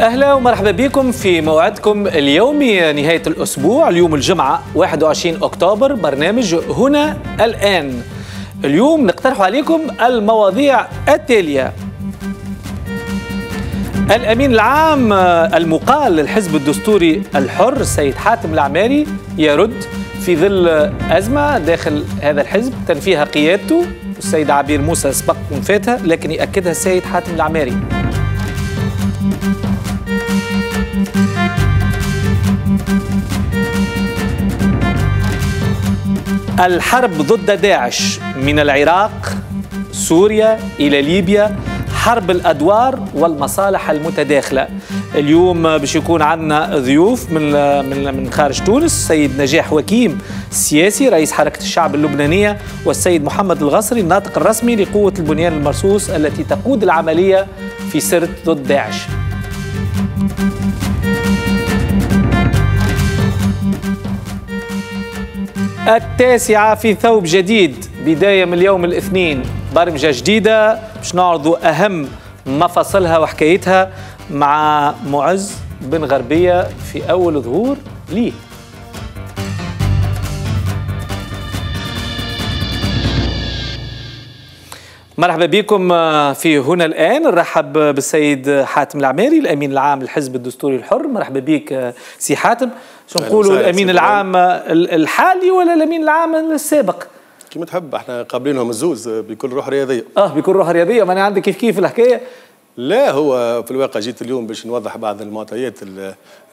أهلا ومرحبا بكم في موعدكم اليومي نهاية الأسبوع، اليوم الجمعة 21 أكتوبر، برنامج هنا الآن. اليوم نقترح عليكم المواضيع التالية: الأمين العام المقال للحزب الدستوري الحر سيد حاتم العماري يرد في ظل أزمة داخل هذا الحزب تنفيها قيادته، السيد عبير موسى سبق ونفاتها لكن يأكدها السيد حاتم العماري. الحرب ضد داعش من العراق سوريا إلى ليبيا، حرب الأدوار والمصالح المتداخلة. اليوم باش يكون عندنا ضيوف من خارج تونس، السيد نجاح واكيم السياسي رئيس حركة الشعب اللبنانية، والسيد محمد الغصري الناطق الرسمي لقوة البنيان المرصوص التي تقود العملية في سرت ضد داعش. التاسعة في ثوب جديد، بداية من اليوم الاثنين، برمجة جديدة باش نعرضوا أهم مفاصلها وحكايتها مع معز بن غربية في أول ظهور ليه. مرحبا بكم في هنا الآن، نرحب بالسيد حاتم العماري الأمين العام للحزب الدستوري الحر. مرحبا بك سي حاتم. شو نقولوا الأمين العام الحالي ولا الأمين العام السابق؟ كيما تحب، احنا قابلينهم الزوز بكل روح رياضية. بكل روح رياضية، ماني عندك كيف كيف الحكاية؟ لا، هو في الواقع جيت اليوم باش نوضح بعض المعطيات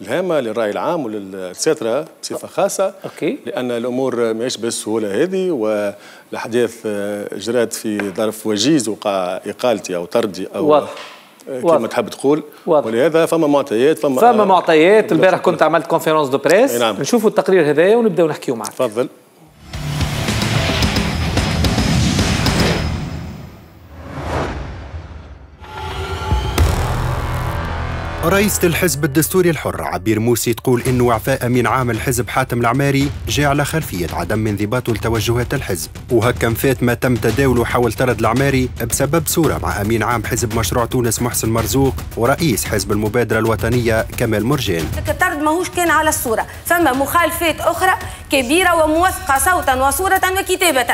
الهامة للرأي العام وللساترة بصفة خاصة. أوكي. لأن الأمور ماهيش بالسهولة هذه، والأحداث جرات في ظرف وجيز، وقع إقالتي أو طردي أو واضح كما تحب تقول، ولهذا فما معطيات فما معطيات. البارح كنت عملت كونفيرونس دو بريس. نعم. نشوفوا التقرير هذايا ونبداو نحكيو معك. تفضل. رئيسة الحزب الدستوري الحر عبير موسى تقول إنه إعفاء أمين عام الحزب حاتم العماري جاء على خلفية عدم انضباطه لتوجهات الحزب، وهكا مفات ما تم تداوله حول طرد العماري بسبب صورة مع أمين عام حزب مشروع تونس محسن مرزوق ورئيس حزب المبادرة الوطنية كمال مرجان. الطرد ماهوش كان على الصورة، فما مخالفات أخرى كبيرة وموثقة صوتا وصورة وكتابة.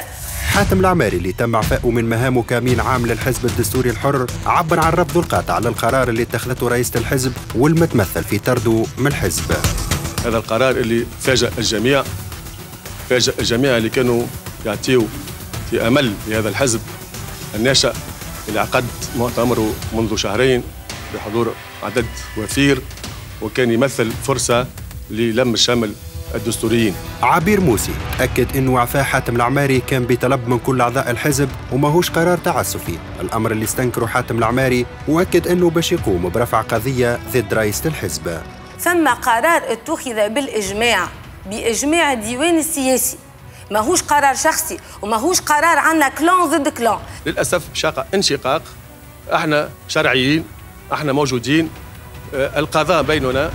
حاتم العماري اللي تم إعفاؤه من مهامه كأمين عام للحزب الدستوري الحر عبر عن رفضه القاطع للقرار اللي اتخذته رئيسة الحزب والمتمثل في طرده من الحزب. هذا القرار اللي فاجأ الجميع اللي كانوا يعطيوا في أمل لهذا الحزب الناشئ اللي عقد مؤتمره منذ شهرين بحضور عدد وفير، وكان يمثل فرصة للم الشمل الدستوريين. عبير موسى أكد أنه إعفاء حاتم العماري كان بطلب من كل أعضاء الحزب وماهوش قرار تعسفي، الأمر اللي استنكره حاتم العماري، وأكد أنه باش يقوم برفع قضية ضد رئيسة الحزب. ثم قرار اتخذ بإجماع الديوان السياسي، ماهوش قرار شخصي وماهوش قرار عنا كلان ضد كلان. للأسف شاق انشقاق، احنا شرعيين، احنا موجودين، القضاء بيننا.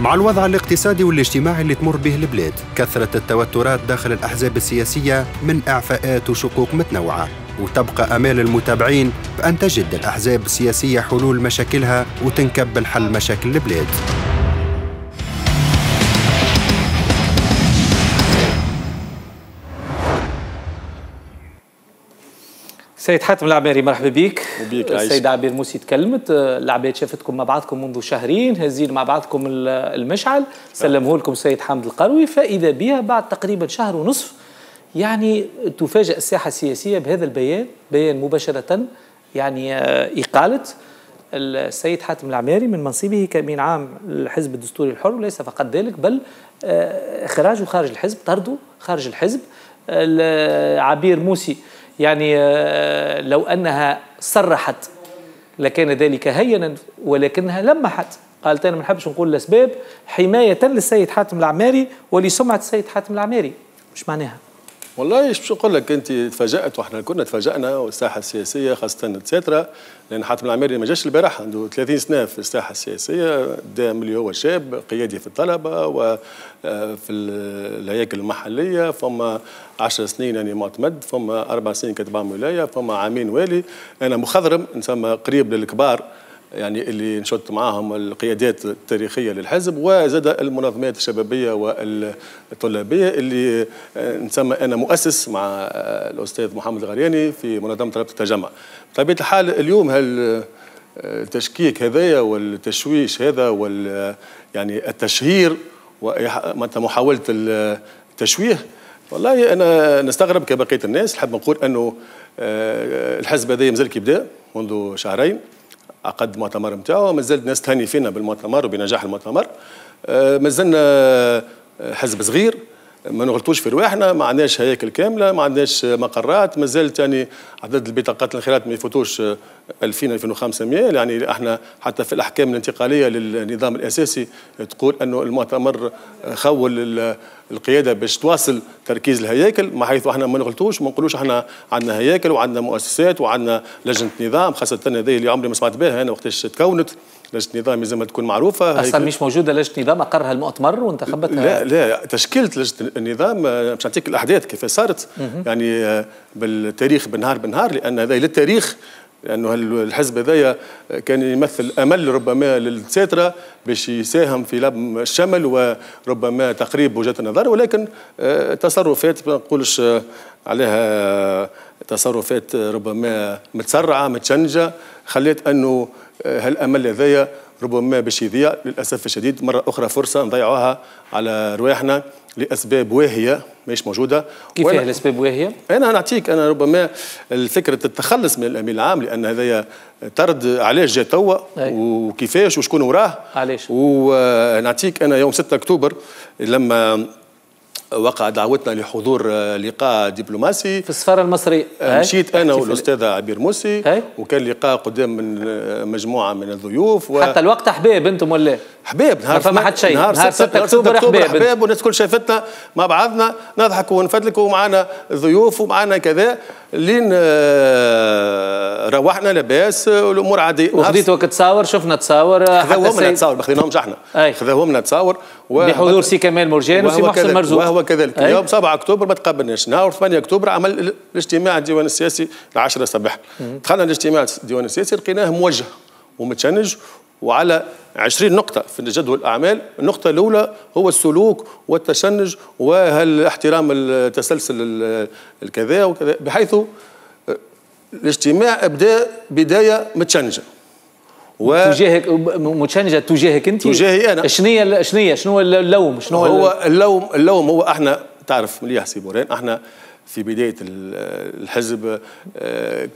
مع الوضع الاقتصادي والاجتماعي اللي تمر به البلاد، كثرت التوترات داخل الأحزاب السياسية من إعفاءات وشقوق متنوعة، وتبقى آمال المتابعين بأن تجد الأحزاب السياسية حلول مشاكلها وتنكب لحل مشاكل البلاد. سيد حاتم العماري مرحبا بيك. السيد عبير موسى تكلمت، العباد شافتكم مع بعضكم منذ شهرين، هزين مع بعضكم المشعل، سلمه لكم السيد حامد القروي، فإذا بها بعد تقريبا شهر ونصف يعني تفاجأ الساحة السياسية بهذا البيان، بيان مباشرة يعني إقالة السيد حاتم العماري من منصبه كأمين عام الحزب الدستوري الحر، وليس فقط ذلك بل إخراجه خارج الحزب، طرده خارج الحزب. عبير موسى يعني لو أنها صرحت لكان ذلك هينا، ولكنها لمحت، قالت أنا ما نحبش نقول الأسباب حماية للسيد حاتم العماري ولسمعة السيد حاتم العماري. مش معناها والله شو نقول لك، أنت تفاجأت وإحنا كنا تفاجأنا، والساحة السياسية خاصة الساترة، لأن حاتم العماري ما جاش البارح، عنده 30 سنة في الساحة السياسية، دام اللي هو شاب قيادي في الطلبة وفي الهياكل المحلية، فما 10 سنين يعني معتمد، فما 4 سنين كتب عام ولاية، فما عامين والي، أنا مخضرم نسمى قريب للكبار يعني اللي نشط معاهم القيادات التاريخية للحزب وزاد المنظمات الشبابية والطلابية اللي نسمى أنا مؤسس مع الأستاذ محمد الغرياني في منظمة رابطة التجمع. بطبيعة الحال اليوم هالتشكيك هذايا والتشويش هذا وال يعني التشهير ومحاولة التشويه، والله أنا نستغرب كبقية الناس. نحب نقول أنه الحزب هذا مازال كيبدا منذ شهرين عقد المؤتمر نتاعو، مازال الناس تهني فينا بالمؤتمر وبنجاح المؤتمر. مازلنا حزب صغير، ما نغلطوش في رواحنا، ما عندناش هياكل كامله، ما عندناش مقرات، مازالت يعني عدد البطاقات الانخراط ما يفوتوش 2000 2500. يعني احنا حتى في الاحكام الانتقاليه للنظام الاساسي تقول انه المؤتمر خول القياده باش تواصل تركيز الهياكل، ما حيث احنا ما نغلطوش وما نقولوش احنا عندنا هياكل وعندنا مؤسسات وعندنا لجنه نظام، خاصه هذه اللي عمري ما سمعت بها انا وقتاش تكونت. لجنة نظام لازم تكون معروفة، أصلا مش موجودة لجنة نظام، أقرها المؤتمر وانتخبتها. لا لا، تشكيلة لجنة النظام باش نعطيك الأحداث كيف صارت يعني بالتاريخ بالنهار بالنهار، لأن هذا للتاريخ، لأنه الحزب هذايا كان يمثل أمل ربما للساترة باش يساهم في لم الشمل وربما تقريب وجهات النظر، ولكن تصرفات ما نقولش عليها تصرفات ربما متسرعة متشنجة خليت أنه هالامل هذايا ربما باش يضيع للاسف الشديد مره اخرى، فرصه نضيعوها على رواحنا لاسباب واهيه مش موجوده. كيف هي الاسباب واهيه؟ انا نعطيك انا ربما فكره التخلص من الامين العام، لان هذايا طرد علاش جا توا وكيفاش وشكون وراه علاش. ونعطيك انا يوم 6 اكتوبر لما وقع دعوتنا لحضور لقاء دبلوماسي في السفاره المصريه، مشيت انا والاستاذه عبير موسى، وكان لقاء قدام من مجموعه من الضيوف حتى الوقت حباب انتم ولا حباب نهار فما حد شيء نهار 6 اكتوبر حباب والناس الكل شافتنا مع بعضنا نضحك ونفدلكوا ومعنا ضيوف ومعنا كذا لين روحنا لاباس والامور عاديه. وخذيت وقت تصاور، شفنا تصاور خذاهم لنا تصاور ما خذيناهمش احنا، خذاهم لنا تصاور بحضور سي كمال مرجان وسي محسن مرزوق وهو كذلك. يوم 7 اكتوبر ما تقبلناش، نهار 8 اكتوبر عمل الاجتماع الديوان السياسي 10 الصباح، دخلنا الاجتماع الديوان السياسي لقيناه موجه ومتشنج وعلى 20 نقطة في جدول الأعمال. النقطة الأولى هو السلوك والتشنج واحترام التسلسل الكذا وكذا، بحيث الاجتماع أبدأ بداية متشنجة متشنجة تجاهك أنت تجاهي أنا. شنو اللوم؟ هو اللوم هو احنا تعرف مليح سي بورين، احنا في بداية الحزب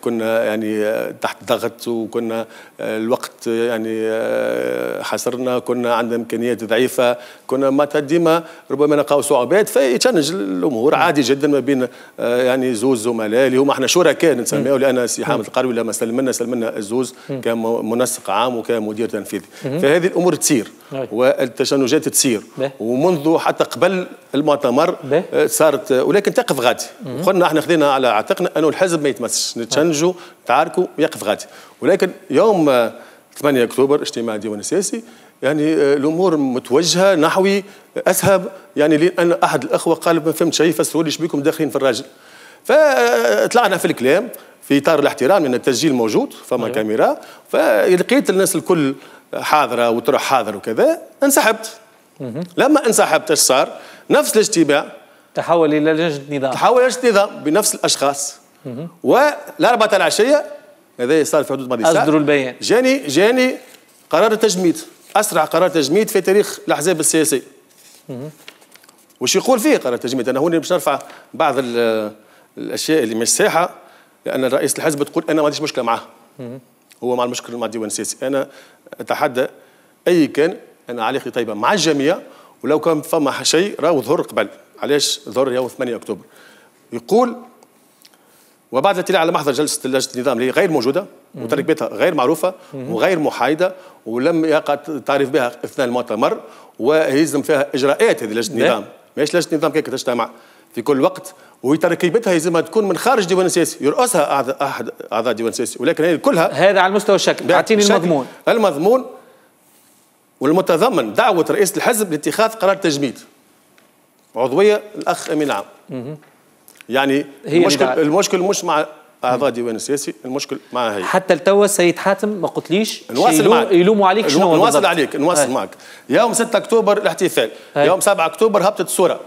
كنا يعني تحت ضغط وكنا الوقت يعني حصرنا، كنا عندنا إمكانيات ضعيفة، كنا ما ديما ربما نلقاو صعوبات، فيتشنج الأمور عادي جدا ما بين يعني زوز زملاء اللي هما احنا شركاء نسميو، لأن سي حامد القروي لما سلمنا الزوز كمنسق عام وكمدير تنفيذي، فهذه الأمور تصير والتشنجات تصير، ومنذ حتى قبل المؤتمر صارت، ولكن تقف غادي. قلنا احنا خذينا على عاتقنا انه الحزب ما يتمسش، نتشنجوا نتعاركوا ويقف غادي، ولكن يوم 8 اكتوبر اجتماع الديوان السياسي يعني الامور متوجهه نحو اسهب، يعني لان احد الاخوه قال ما فهمت شيء فسروا لي شبيكم داخلين في الراجل، فطلعنا في الكلام في اطار الاحترام لان التسجيل موجود فما كاميرا، فلقيت الناس الكل حاضره وتروح حاضر وكذا، انسحبت. لما انسحبت اش صار؟ نفس الاجتماع تحول الى لجنه نظام، تحول لجنه نظام بنفس الاشخاص، والاربعه تاع العشيه هذا صار في حدود ماضي ساعه اصدروا البيان، جاني قرار التجميد، اسرع قرار تجميد في تاريخ الاحزاب السياسيه. وش يقول فيه قرار التجميد؟ انا هوني باش نرفع بعض الاشياء اللي مش ساحه، لان رئيس الحزب تقول انا ما عنديش مشكله معاه، هو مع المشكله مع الديوان السياسي، انا اتحدى اي كان انا علاقتي طيبه مع الجميع، ولو كان فما شيء راهو ظهر قبل، علاش ظهر يوم 8 اكتوبر. يقول وبعد الاطلاع على محضر جلسه لجنه النظام اللي غير موجوده وتركيبتها غير معروفه وغير محايده ولم يقع التعريف بها اثناء المؤتمر، ويلزم فيها اجراءات هذه لجنه النظام، ماهيش لجنه النظام كيك تجتمع في كل وقت، وتركيبتها يلزمها تكون من خارج ديوان سياسي يرأسها احد اعضاء ديوان سياسي، ولكن هي كلها هذا على مستوى الشكل. اعطيني المضمون والمتضمن دعوه رئيس الحزب لاتخاذ قرار تجميد عضويه الاخ امين عام. يعني المشكل مش مع اعضاء ديوان سياسي، المشكل معها هي. حتى لتوا السيد حاتم ما قلتليش يلوموا عليك شنو. نواصل عليك، نواصل معك. يوم 6 اكتوبر الاحتفال، يوم 7 اكتوبر هبطت الصوره.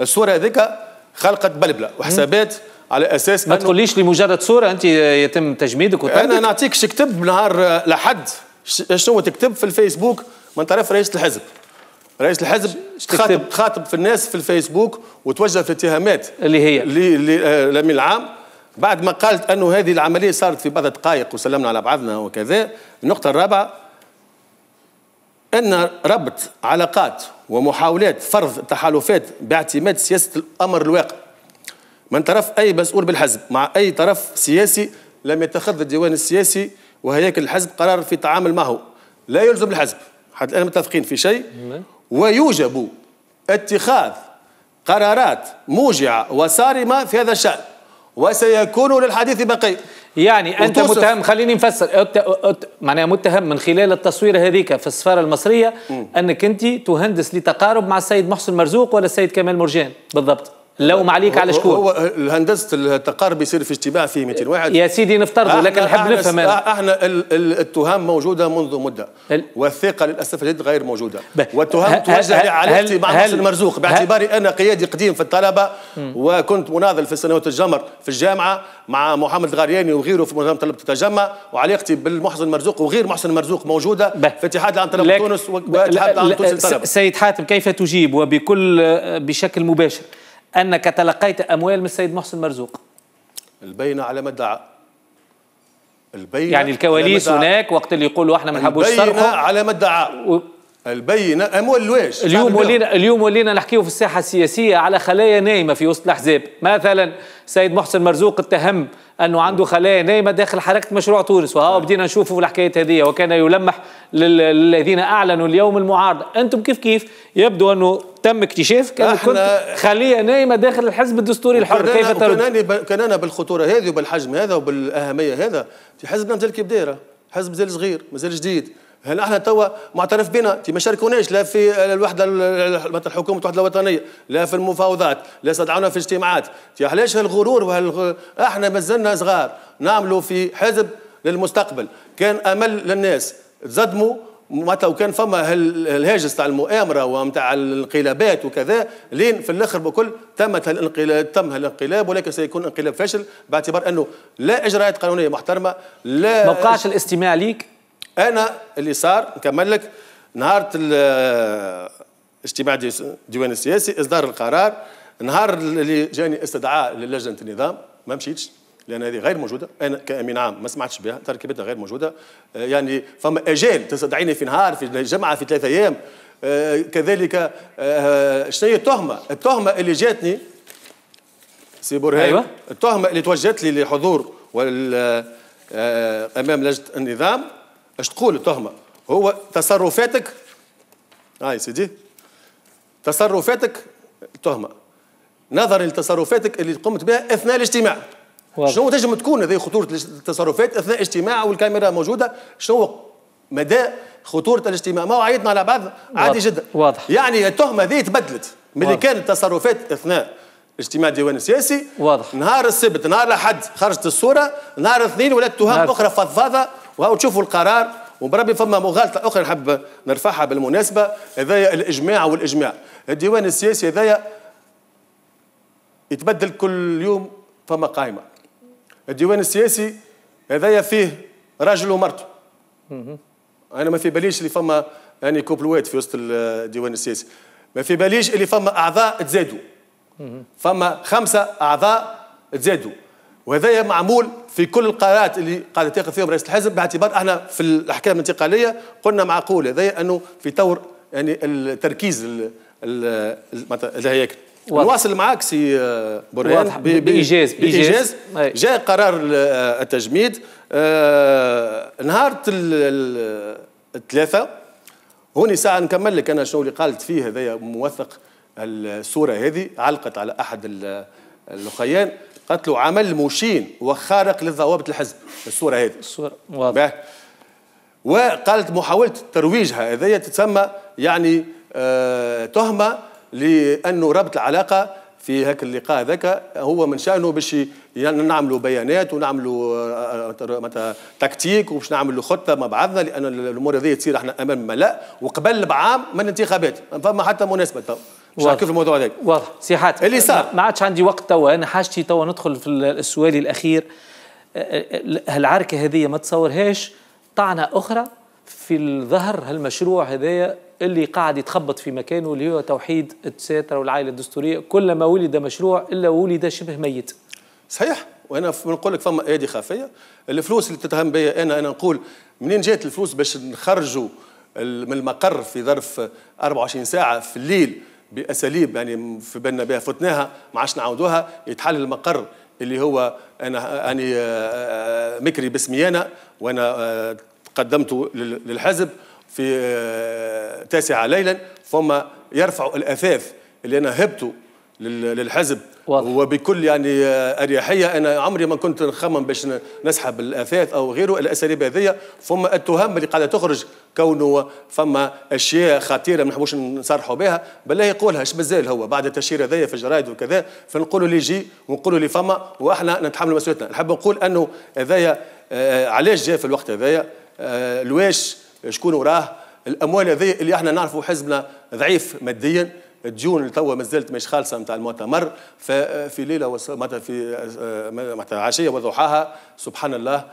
الصوره هذيك خلقت بلبله وحسابات على اساس. ما تقوليش لمجرد صوره انت يتم تجميدك وتردد. انا نعطيك شكتب نهار لحد شنو تكتب في الفيسبوك من طرف رئيس الحزب. رئيس الحزب تخاطب في الناس في الفيسبوك وتوجه في اتهامات اللي هي للامين العام. بعد ما قالت انه هذه العمليه صارت في بعض دقائق وسلمنا على بعضنا وكذا. النقطه الرابعه ان ربط علاقات ومحاولات فرض تحالفات باعتماد سياسه الامر الواقع من طرف اي مسؤول بالحزب مع اي طرف سياسي لم يتخذ الديوان السياسي وهياكل الحزب قرار في التعامل معه. لا يلزم الحزب، حتى الان متفقين في شيء، ويوجب اتخاذ قرارات موجعه وصارمه في هذا الشان، وسيكون للحديث بقي. يعني انت متهم، خليني نفسر، معناها متهم من خلال التصوير هذيك في السفاره المصريه انك انت تهندس لتقارب مع السيد محسن مرزوق ولا السيد كمال مرجان بالضبط. لوم عليك على شكون؟ هو هندسه التقارب يصير في اجتماع فيه 200 واحد يا سيدي نفترضوا، لكن نحب نفهم. احنا التهم موجوده منذ مده والثقه للاسف الشديد غير موجوده. والتهم توجه لعلاقتي مع محسن مرزوق باعتباري انا قيادي قديم في الطلبه وكنت مناضل في سنوات الجمر في الجامعه مع محمد الغرياني وغيره في منظمه طلبه التجمع، وعلاقتي بالمحسن مرزوق وغير محسن مرزوق موجوده في اتحاد العام طلبه تونس واتحاد العام التونسي للطلبه. سيد حاتم كيف تجيب وبكل بشكل مباشر أنك تلقيت أموال من السيد محسن مرزوق؟ البينة على ما ادعى. يعني الكواليس هناك وقت اللي يقولوا احنا ما نحبوش السرقة. البينة على ما ادعى. البينة أموال الواش. اليوم ولينا نحكيو في الساحة السياسية على خلايا نايمة في وسط الأحزاب، مثلا السيد محسن مرزوق اتهم أنه عنده خلايا نايمة داخل حركة مشروع تونس، وها بدينا نشوفه في الحكاية هذه، وكان يلمح للذين أعلنوا اليوم المعارضة. أنتم كيف يبدو أنه تم اكتشاف كان كنت خليه نايمه داخل الحزب الدستوري الحر. كيف ترد؟ كان انا بالخطوره هذه وبالحجم هذا وبالاهميه هذا في حزبنا مازال كي بدايره، حزب مازال صغير مازال جديد. هل احنا توا معترف بنا؟ ما شاركوناش لا في الوحده الحكومه الوحده الوطنيه، لا في المفاوضات، لا استدعونا في اجتماعات. علاش هالغرور احنا مازلنا صغار، نعملوا في حزب للمستقبل، كان امل للناس، تزدموا معناتها وكان فما الهاجس تاع المؤامره ومتاع الانقلابات وكذا، لين في الاخر بكل تم الانقلاب ولكن سيكون انقلاب فاشل باعتبار انه لا اجراءات قانونيه محترمه. لا ما وقعش الاستماع ليك. انا اللي صار نكمل لك، نهار الاجتماع الديوان السياسي اصدار القرار، نهار اللي جاني استدعاء للجنه النظام ما مشيتش لأن هذه غير موجودة، أنا كأمين عام ما سمعتش بها، تركيبتها غير موجودة، يعني فما أجال تستدعيني في نهار في جمعة في 3 أيام، كذلك شنو هي التهمة؟ التهمة اللي جاتني سي برهان. أيوة. التهمة اللي توجهت لي لحضور أمام لجنة النظام، اش تقول التهمة؟ هو تصرفاتك، هاي سيدي تصرفاتك التهمة، نظرا لتصرفاتك اللي قمت بها أثناء الاجتماع. شنو تجم تكون هذه خطورة التصرفات أثناء اجتماع والكاميرا موجودة؟ شنو مدى خطورة الاجتماع؟ ما وعيتنا على بعض عادي جدا. واضح. يعني التهمة هذه تبدلت من اللي كانت تصرفات أثناء اجتماع الديوان السياسي. واضح. نهار السبت نهار الأحد خرجت الصورة، نهار الاثنين ولات تهم أخرى فضفاضة، وهاو تشوفوا القرار. وبربي فما مغالطة أخرى نحب نرفعها بالمناسبة، هذايا الإجماع والإجماع. الديوان السياسي هذايا يتبدل كل يوم، فما قائمة. الديوان السياسي هذايا فيه راجل ومرته. انا ما في باليش اللي فما يعني كوبلوات في وسط الديوان السياسي، ما في باليش اللي فما اعضاء تزادوا. فما 5 أعضاء تزادوا، وهذايا معمول في كل القرارات اللي قاعده تاخذ فيهم رئيس الحزب، باعتبار احنا في الاحكام الانتقاليه قلنا معقول هذايا انه في طور يعني التركيز الهياكل. نواصل معاك سي برهان. بإيجاز جاء قرار التجميد نهار الثلاثة. هوني ساعة نكمل لك أنا شنو اللي قالت فيه هذايا موثق. الصورة هذه علقت على أحد الأخيان، قالت له عمل مشين وخارق للضوابط الحزب. الصورة هذه الصورة واضح. وقالت محاولة ترويجها هذايا تتسمى يعني تهمة لأنه ربط العلاقة في هاك اللقاء هذاك هو من شأنه باش نعملوا بيانات ونعملوا مثلا تكتيك وباش نعملوا خطه مع بعضنا، لان الامور هذه تصير احنا امام ملاء وقبل بعام من الانتخابات، فما حتى مناسبه تو مش عارف كيف الموضوع هذاك واضح. سي حاتم اللي صار ما عادش عندي وقت توا، انا حاجتي توا ندخل في السؤال الاخير. هالعركه هذه ما تصورهاش طعنه اخرى في الظهر هالمشروع هذايا اللي قاعد يتخبط في مكانه اللي هو توحيد الستر والعائله الدستوريه، كلما ولد مشروع الا ولد شبه ميت. صحيح، وانا نقول لك فما ايدي خفيه. الفلوس اللي تتهم بها انا نقول منين جات الفلوس باش نخرجوا من المقر في ظرف 24 ساعه في الليل باساليب يعني في بالنا بها فتناها ما عادش نعاودوها، يتحل المقر اللي هو انا مكري باسمي انا، وانا قدمته للحزب في 9 ليلا، ثم يرفعوا الاثاث اللي انا هبته للحزب واضح. وبكل يعني اريحيه، انا عمري ما كنت نخمم باش نسحب الاثاث او غيره، الاساليب هذه. ثم التهم اللي قاعده تخرج كونه فما اشياء خطيره ما نحبوش نصرحوا بها، بالله يقولهاش مازال هو بعد التشهير هذايا في الجرايد وكذا، فنقولوا لي جي ونقولوا لي فما، واحنا نتحملوا مسؤوليتنا. نحب نقول انه هذايا علاش جاء في الوقت هذايا، لواش، شكون وراه الاموال هذه اللي احنا نعرفوا حزبنا ضعيف ماديا، الديون اللي توا مازالت مش خالصه نتاع المؤتمر، ففي ليله معناتها في عشيه وضحاها سبحان الله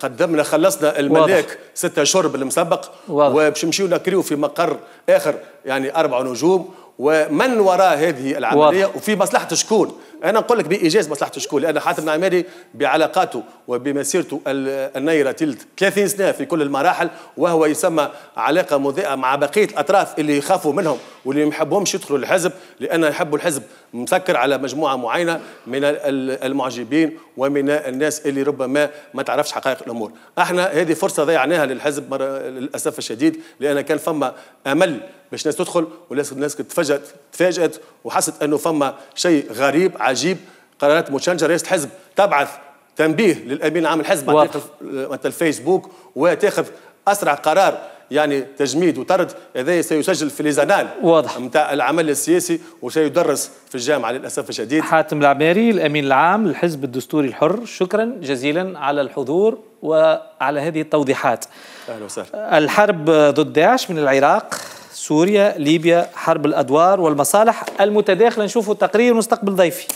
قدمنا خلصنا الملاك واضح. 6 اشهر بالمسبق، وباش نمشيو نكريو في مقر اخر يعني 4 نجوم، ومن وراء هذه العمليه واضح. وفي مصلحه شكون؟ انا نقول لك بايجاز مصلحه شكون، لان حاتم العماري بعلاقاته وبمسيرته النيره تلت 30 سنه في كل المراحل، وهو يسمى علاقه مضيئه مع بقيه الاطراف اللي يخافوا منهم واللي ما يحبهمش يدخلوا الحزب، لان يحبوا الحزب مسكر على مجموعه معينه من المعجبين ومن الناس اللي ربما ما تعرفش حقائق الامور. احنا هذه فرصه ضيعناها للحزب للاسف الشديد، لان كان فما امل باش ناس تدخل، والناس تفاجأت وحست انه فما شيء غريب عجيب. قرارات متشنجره، رئاسه الحزب تبعث تنبيه للامين العام الحزب عن طريق الفيسبوك وتاخذ اسرع قرار يعني تجميد وطرد، هذا سيسجل في ليزانال نتاع العمل السياسي وسيدرس في الجامعه للاسف الشديد. حاتم العماري الامين العام للحزب الدستوري الحر، شكرا جزيلا على الحضور وعلى هذه التوضيحات. اهلا وسهلا. الحرب ضد داعش من العراق، سوريا، ليبيا، حرب الأدوار والمصالح المتداخلة، نشوفوا التقرير ونستقبل ضيفي.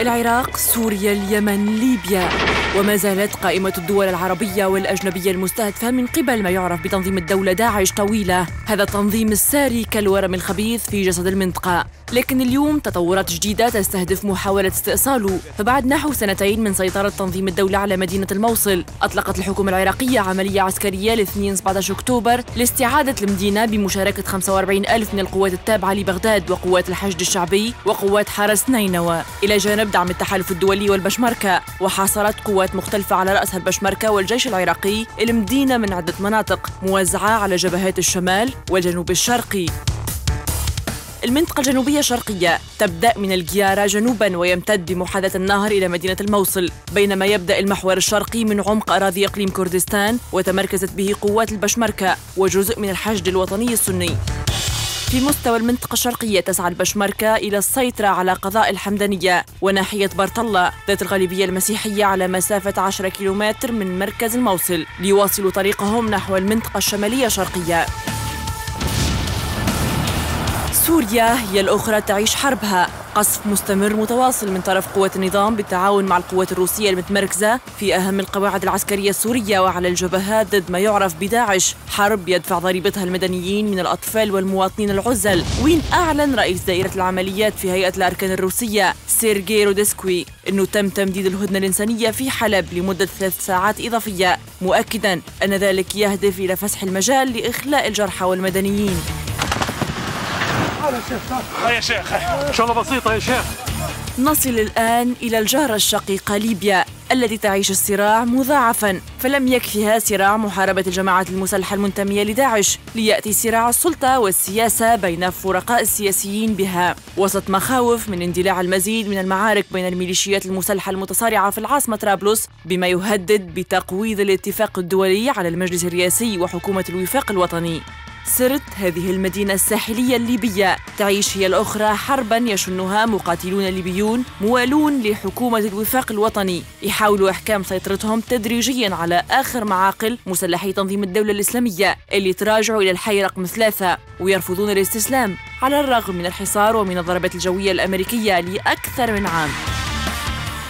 العراق، سوريا، اليمن، ليبيا، وما زالت قائمة الدول العربية والأجنبية المستهدفة من قبل ما يعرف بتنظيم الدولة داعش طويلة، هذا التنظيم الساري كالورم الخبيث في جسد المنطقة. لكن اليوم تطورات جديدة تستهدف محاولة استئصاله، فبعد نحو 2 سنتين من سيطرة تنظيم الدولة على مدينة الموصل، أطلقت الحكومة العراقية عملية عسكرية ل 17 أكتوبر لاستعادة المدينة بمشاركة 45,000 من القوات التابعة لبغداد وقوات الحشد الشعبي وقوات حرس نينوى، إلى جانب دعم التحالف الدولي والبشمركة. وحاصرت قوات مختلفة على رأسها البشمركة والجيش العراقي المدينة من عدة مناطق موزعة على جبهات الشمال والجنوب الشرقي. المنطقة الجنوبية الشرقية تبدأ من الجيارة جنوباً ويمتد بمحاذاة النهر إلى مدينة الموصل، بينما يبدأ المحور الشرقي من عمق أراضي إقليم كردستان وتمركزت به قوات البشمركة وجزء من الحشد الوطني السني. في مستوى المنطقة الشرقية تسعى البشمركة إلى السيطرة على قضاء الحمدانية وناحية برطلة ذات الغالبية المسيحية على مسافة 10 كيلومتر من مركز الموصل، ليواصلوا طريقهم نحو المنطقة الشمالية الشرقية. سوريا هي الأخرى تعيش حربها، قصف مستمر متواصل من طرف قوات النظام بالتعاون مع القوات الروسية المتمركزة في أهم القواعد العسكرية السورية وعلى الجبهات ضد ما يعرف بداعش، حرب يدفع ضريبتها المدنيين من الأطفال والمواطنين العزل. وين أعلن رئيس دائرة العمليات في هيئة الأركان الروسية سيرغي رودسكوي أنه تم تمديد الهدنة الإنسانية في حلب لمدة 3 ساعات إضافية، مؤكداً أن ذلك يهدف إلى فسح المجال لإخلاء الجرحى والمدنيين. يا شيخ إن شاء الله بسيطة يا شيخ. نصل الآن إلى الجارة الشقيقة ليبيا، التي تعيش الصراع مضاعفا، فلم يكفها صراع محاربة الجماعات المسلحة المنتمية لداعش ليأتي صراع السلطة والسياسة بين فرقاء السياسيين بها، وسط مخاوف من اندلاع المزيد من المعارك بين الميليشيات المسلحة المتصارعة في العاصمة طرابلس، بما يهدد بتقويض الاتفاق الدولي على المجلس الرئاسي وحكومة الوفاق الوطني. سرت هذه المدينة الساحلية الليبية تعيش هي الأخرى حرباً يشنها مقاتلون ليبيون موالون لحكومة الوفاق الوطني يحاولوا إحكام سيطرتهم تدريجياً على آخر معاقل مسلحي تنظيم الدولة الإسلامية اللي تراجعوا إلى الحي رقم 3 ويرفضون الاستسلام على الرغم من الحصار ومن الضربات الجوية الأمريكية لأكثر من عام.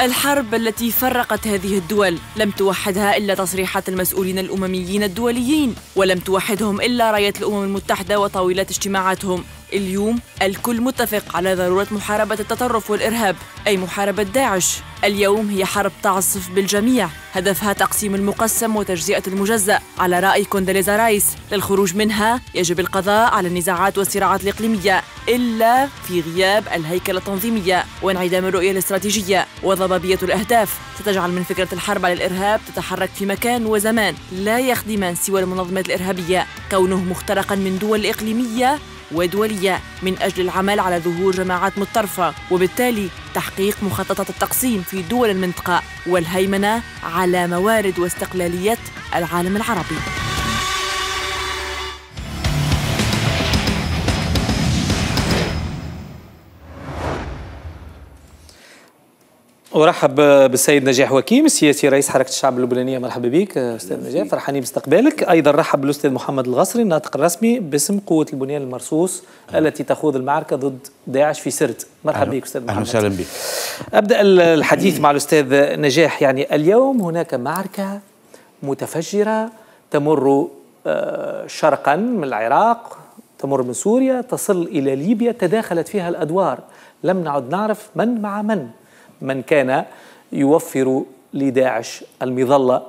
الحرب التي فرقت هذه الدول لم توحدها إلا تصريحات المسؤولين الأمميين الدوليين، ولم توحدهم إلا راية الأمم المتحدة وطاولات اجتماعاتهم. اليوم الكل متفق على ضرورة محاربة التطرف والإرهاب، أي محاربة داعش. اليوم هي حرب تعصف بالجميع، هدفها تقسيم المقسم وتجزئة المجزأ. على رأي كوندليزا رايس، للخروج منها يجب القضاء على النزاعات والصراعات الإقليمية إلا في غياب الهيكلة التنظيمية وانعدام الرؤية الاستراتيجية وضبابية الأهداف ستجعل من فكرة الحرب على الإرهاب تتحرك في مكان وزمان لا يخدمان سوى المنظمات الإرهابية، كونه مخترقاً من دول إقليمية ودولية من أجل العمل على ظهور جماعات متطرفة، وبالتالي تحقيق مخططات التقسيم في دول المنطقة والهيمنة على موارد واستقلالية العالم العربي. ارحب بالسيد نجاح واكيم السياسي رئيس حركه الشعب اللبنانيه. مرحبا بك استاذ نجاح، فرحانين باستقبالك. ايضا رحب بالاستاذ محمد الغصري الناطق الرسمي باسم قوه البنيان المرصوص التي تخوض المعركه ضد داعش في سرت. مرحبا بك استاذ محمد. اهلا وسهلا بك. ابدا الحديث مع الاستاذ نجاح. يعني اليوم هناك معركه متفجره تمر شرقا من العراق، تمر من سوريا، تصل الى ليبيا، تداخلت فيها الادوار، لم نعد نعرف من مع من كان يوفر لداعش المظلة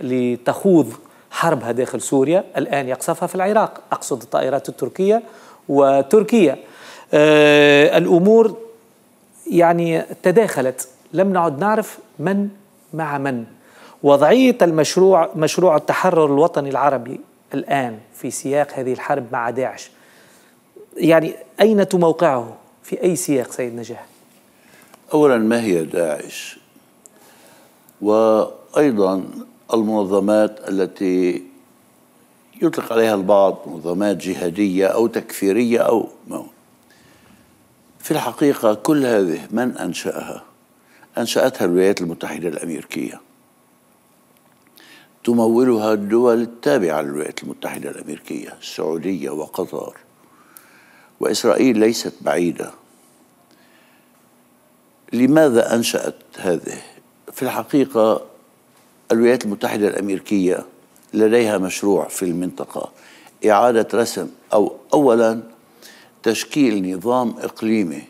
لتخوض حربها داخل سوريا، الآن يقصفها في العراق، أقصد الطائرات التركية وتركيا. الأمور يعني تداخلت، لم نعد نعرف من مع من. وضعية مشروع التحرر الوطني العربي الآن في سياق هذه الحرب مع داعش، يعني أين موقعه في أي سياق سيد نجاح؟ أولا ما هي داعش؟ وأيضا المنظمات التي يطلق عليها البعض منظمات جهادية أو تكفيرية أو في الحقيقة كل هذه من أنشأها؟ أنشأتها الولايات المتحدة الأمريكية، تمولها الدول التابعة للولايات المتحدة الأمريكية، السعودية وقطر، وإسرائيل ليست بعيدة. لماذا أنشأت هذه؟ في الحقيقة الولايات المتحدة الأمريكية لديها مشروع في المنطقة، إعادة رسم أو أولا تشكيل نظام إقليمي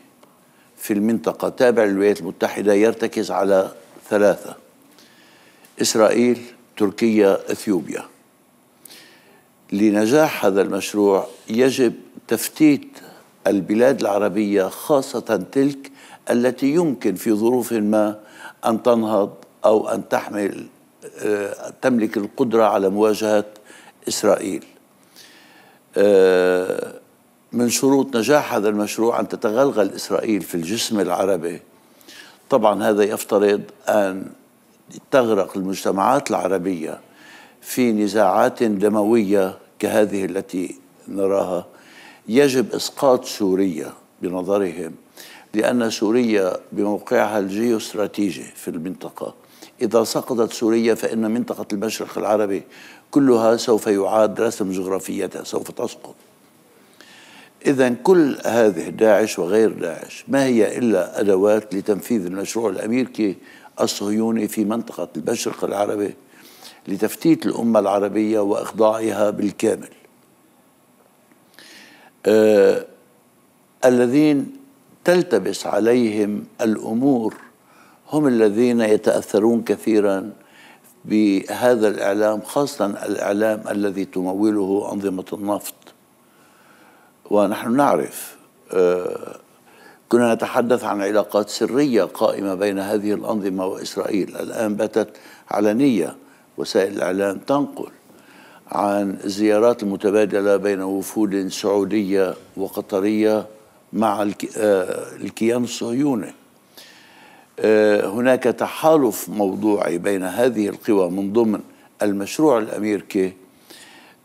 في المنطقة تابع للولايات المتحدة يرتكز على 3: إسرائيل، تركيا، إثيوبيا. لنجاح هذا المشروع يجب تفتيت البلاد العربية، خاصة تلك التي يمكن في ظروف ما أن تنهض أو أن تملك القدرة على مواجهة إسرائيل. من شروط نجاح هذا المشروع أن تتغلغل إسرائيل في الجسم العربي. طبعا هذا يفترض أن تغرق المجتمعات العربية في نزاعات دموية كهذه التي نراها. يجب إسقاط سوريا بنظرهم، لأن سوريا بموقعها الجيوستراتيجي في المنطقة، إذا سقطت سوريا فإن منطقة المشرق العربي كلها سوف يعاد رسم جغرافيتها، سوف تسقط. إذن كل هذه داعش وغير داعش ما هي إلا أدوات لتنفيذ المشروع الأمريكي الصهيوني في منطقة المشرق العربي لتفتيت الأمة العربية وإخضاعها بالكامل. الذين تلتبس عليهم الأمور هم الذين يتأثرون كثيرا بهذا الإعلام، خاصة الإعلام الذي تموله أنظمة النفط. ونحن نعرف كنا نتحدث عن علاقات سرية قائمة بين هذه الأنظمة وإسرائيل، الآن باتت علنية، وسائل الإعلام تنقل عن الزيارات المتبادلة بين وفود سعودية وقطرية مع الكيان الصهيوني. هناك تحالف موضوعي بين هذه القوى من ضمن المشروع الأمريكي.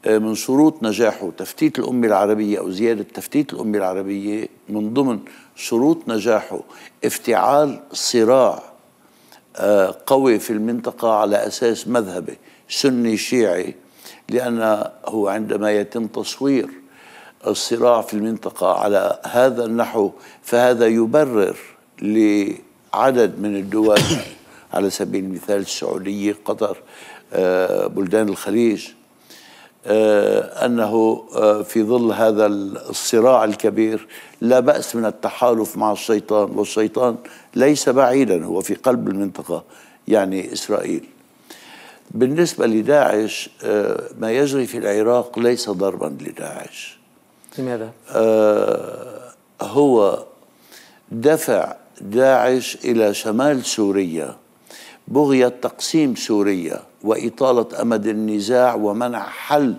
من شروط نجاحه تفتيت الأمة العربية أو زيادة تفتيت الأمة العربية، من ضمن شروط نجاحه افتعال صراع قوي في المنطقة على أساس مذهبي سني شيعي، لأنه عندما يتم تصوير الصراع في المنطقة على هذا النحو فهذا يبرر لعدد من الدول على سبيل المثال السعودية، قطر، بلدان الخليج، أنه في ظل هذا الصراع الكبير لا بأس من التحالف مع الشيطان، والشيطان ليس بعيدا، هو في قلب المنطقة يعني إسرائيل. بالنسبة لداعش، ما يجري في العراق ليس ضربا لداعش. لماذا؟ هو دفع داعش إلى شمال سوريا بغية تقسيم سوريا وإطالة أمد النزاع ومنع حل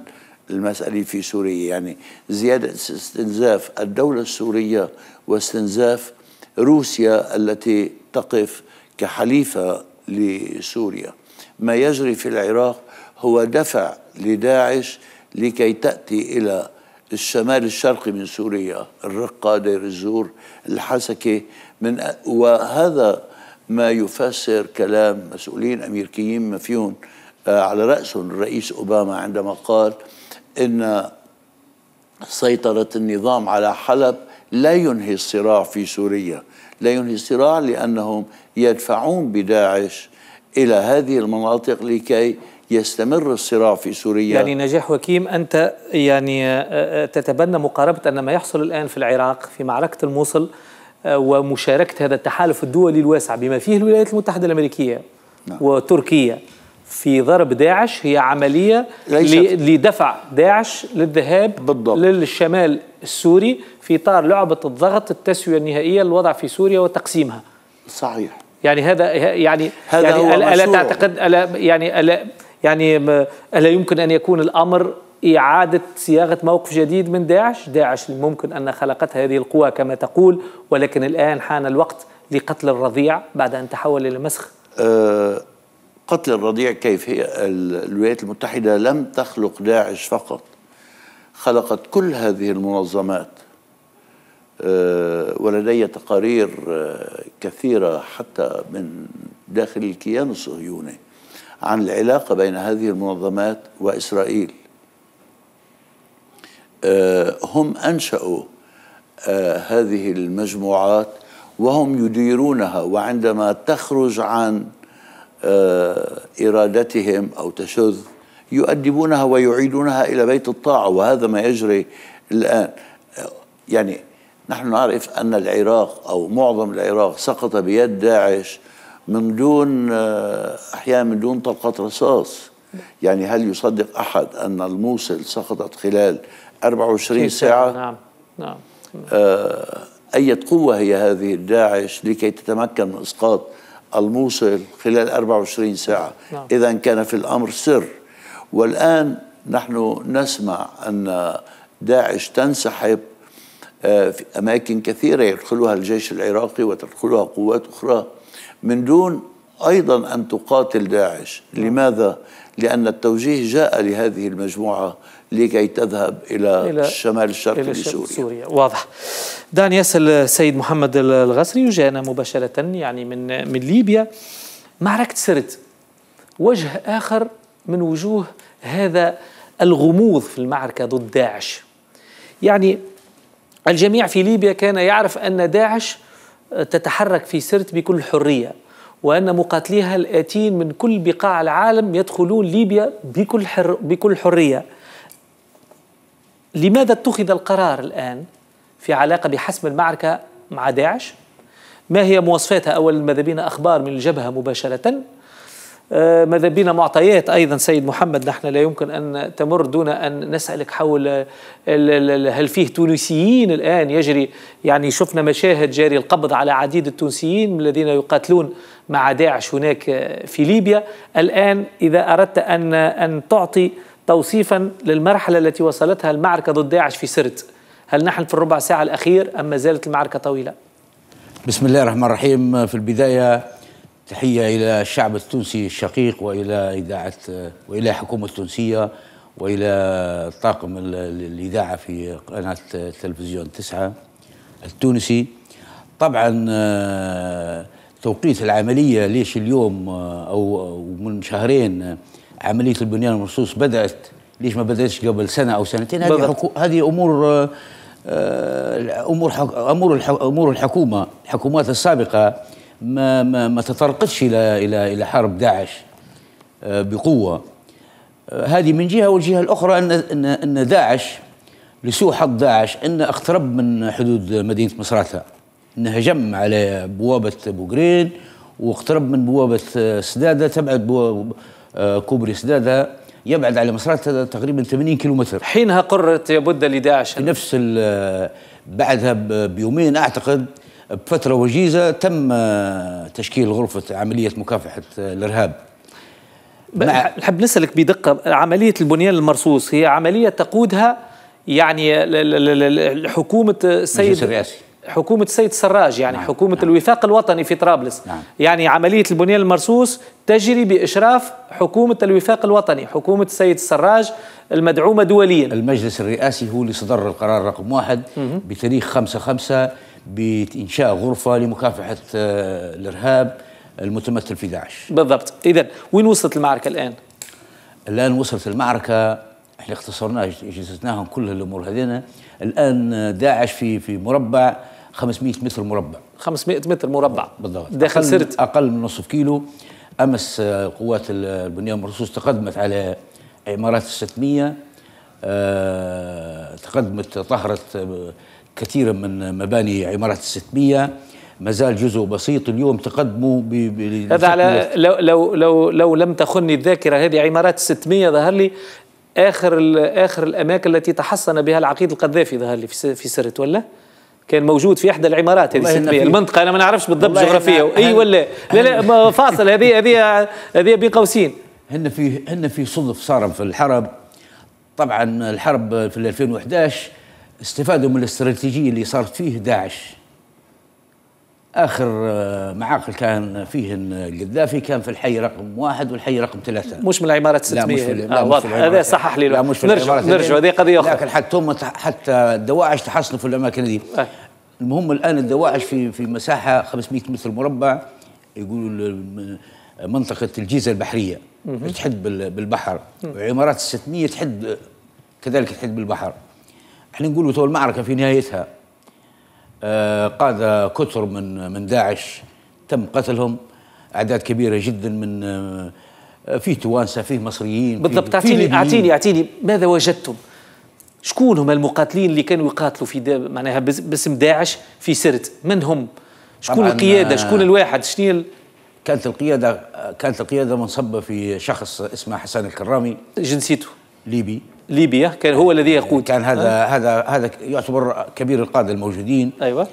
المسألة في سوريا، يعني زيادة استنزاف الدولة السورية واستنزاف روسيا التي تقف كحليفة لسوريا. ما يجري في العراق هو دفع لداعش لكي تأتي إلى الشمال الشرقي من سوريا، الرقة، دير الزور، الحسكة، وهذا ما يفسر كلام مسؤولين أمريكيين ما فيهم على رأسهم الرئيس أوباما عندما قال إن سيطرة النظام على حلب لا ينهي الصراع في سوريا، لا ينهي الصراع لأنهم يدفعون بداعش إلى هذه المناطق لكي يستمر الصراع في سوريا. يعني نجاح واكيم، أنت يعني تتبنى مقاربة أن ما يحصل الآن في العراق في معركة الموصل ومشاركة هذا التحالف الدولي الواسع بما فيه الولايات المتحدة الأمريكية، نعم، وتركيا في ضرب داعش هي عملية لدفع داعش للذهاب بالضبط للشمال السوري في إطار لعبة الضغط، التسوية النهائية للوضع في سوريا وتقسيمها. صحيح. يعني هذا هو ألا تعتقد ألا يمكن أن يكون الأمر إعادة صياغة موقف جديد من داعش؟ داعش ممكن أن خلقتها هذه القوى كما تقول، ولكن الآن حان الوقت لقتل الرضيع بعد أن تحول إلى مسخ. قتل الرضيع كيف؟ هي الولايات المتحدة لم تخلق داعش فقط، خلقت كل هذه المنظمات، ولدي تقارير كثيرة حتى من داخل الكيان الصهيوني عن العلاقة بين هذه المنظمات وإسرائيل. هم أنشأوا هذه المجموعات وهم يديرونها، وعندما تخرج عن إرادتهم أو تشذ يؤدبونها ويعيدونها إلى بيت الطاعة، وهذا ما يجري الآن. يعني نحن نعرف أن العراق أو معظم العراق سقط بيد داعش من دون أحيانا من دون طلقة رصاص. يعني هل يصدق أحد أن الموصل سقطت خلال 24 ساعة؟ نعم نعم. أية قوة هي هذه الداعش لكي تتمكن من إسقاط الموصل خلال 24 ساعة؟ نعم. إذا كان في الأمر سر، والآن نحن نسمع أن داعش تنسحب في أماكن كثيرة يدخلها الجيش العراقي وتدخلها قوات أخرى من دون أيضا أن تقاتل داعش. لماذا؟ لأن التوجيه جاء لهذه المجموعة لكي تذهب إلى الشمال الشرقي لسوريا. واضح. دعني أسأل السيد محمد الغصري، جاءنا مباشرة يعني من ليبيا، معركة سرت وجه آخر من وجوه هذا الغموض في المعركة ضد داعش. يعني الجميع في ليبيا كان يعرف أن داعش تتحرك في سرت بكل حرية، وأن مقاتليها الآتين من كل بقاع العالم يدخلون ليبيا بكل حرية. لماذا اتخذ القرار الآن في علاقة بحسم المعركة مع داعش؟ ما هي مواصفاتها؟ أولا ماذا بينا أخبار من الجبهة مباشرة، ماذا بينا معطيات أيضا سيد محمد، نحن لا يمكن أن تمر دون أن نسألك حول هل فيه تونسيين الآن يجري، يعني شفنا مشاهد جاري القبض على عديد التونسيين الذين يقاتلون مع داعش هناك في ليبيا. الآن إذا أردت أن تعطي توصيفا للمرحلة التي وصلتها المعركة ضد داعش في سرت، هل نحن في الربع ساعة الأخير أم ما زالت المعركة طويلة؟ بسم الله الرحمن الرحيم. في البداية تحية إلى الشعب التونسي الشقيق وإلى إذاعة وإلى الحكومة التونسية وإلى طاقم الإذاعة في قناة التلفزيون 9 التونسي. طبعا توقيت العملية ليش اليوم أو من شهرين، عملية البنيان المرصوص بدأت، ليش ما بدأتش قبل سنة أو سنتين؟ هذه أمور الحكومة، الحكومات السابقة ما تطرقتش الى حرب داعش بقوه. هذه من جهه، والجهه الاخرى ان داعش لسوء حظ داعش ان اقترب من حدود مدينه مصراتة، ان هجم على بوابه بوغرين واقترب من بوابه سداده، تبعد كوبري سداده يبعد على مصراتة تقريبا 80 كيلومتر. حينها قررت يا بودة لداعش نفس بعدها بيومين اعتقد، بفترة وجيزة تم تشكيل غرفة عملية مكافحة الإرهاب. نحب نسألك بدقة، عملية البنيان المرصوص هي عملية تقودها يعني حكومة السيد، حكومة السيد سراج، يعني نعم حكومة نعم الوفاق الوطني في طرابلس، نعم يعني عملية البنيان المرصوص تجري بإشراف حكومة الوفاق الوطني، حكومة السيد سراج المدعومة دوليا. المجلس الرئاسي هو اللي صدر القرار رقم 1 بتاريخ 5/5 بإنشاء غرفة لمكافحة الإرهاب المتمثل في داعش. بالضبط. إذا وين وصلت المعركة الآن؟ الآن وصلت المعركة، احنا اختصرناها جززناهم كل الأمور هذينا. الآن داعش في مربع 500 متر مربع. 500 متر مربع. بالضبط. داخل سرت. أقل من نصف كيلو. أمس قوات البنيان المرصوص تقدمت على عمارات 600، تقدمت طهرت كثيرا من مباني عمارات 600، ما زال جزء بسيط. اليوم تقدموا هذا على لو لم تخني الذاكره، هذه عمارات 600 ظهر لي اخر الاماكن التي تحصن بها العقيد القذافي، ظهر لي في سرت، ولا كان موجود في احدى العمارات هذه 600. المنطقه انا ما نعرفش بالضبط جغرافيه اي ولا لا فاصل. هذه بقوسين هن في صدف صار في الحرب. طبعا الحرب في 2011 استفادوا من الاستراتيجية اللي صارت فيه داعش. آخر معاقل كان فيه القذافي كان في الحي رقم 1 والحي رقم 3، مش من العمارات 600. واضح، هذا صحح لي. نرجع هذه قضية أخرى، لكن حتى دواعش تحصنوا في الأماكن دي. المهم الآن الدواعش في مساحة 500 متر مربع، يقولوا منطقة الجيزة البحرية تحد بالبحر، وعمارات 600 تحد كذلك، تحد بالبحر. احنا نقولوا تو المعركة في نهايتها، قادة كثر من داعش تم قتلهم، أعداد كبيرة جدا من في توانسة، فيه مصريين. بالضبط. اعطيني ماذا وجدتم؟ شكون هم المقاتلين اللي كانوا يقاتلوا في معناها باسم داعش في سرت؟ من هم؟ شكون القيادة؟ شكون الواحد؟ شنو كانت القيادة منصبة في شخص اسمه حسان الكرامي، جنسيته ليبي. ليبيا كان هو الذي يقود. كان هذا هذا يعتبر كبير القادة الموجودين. ايوه.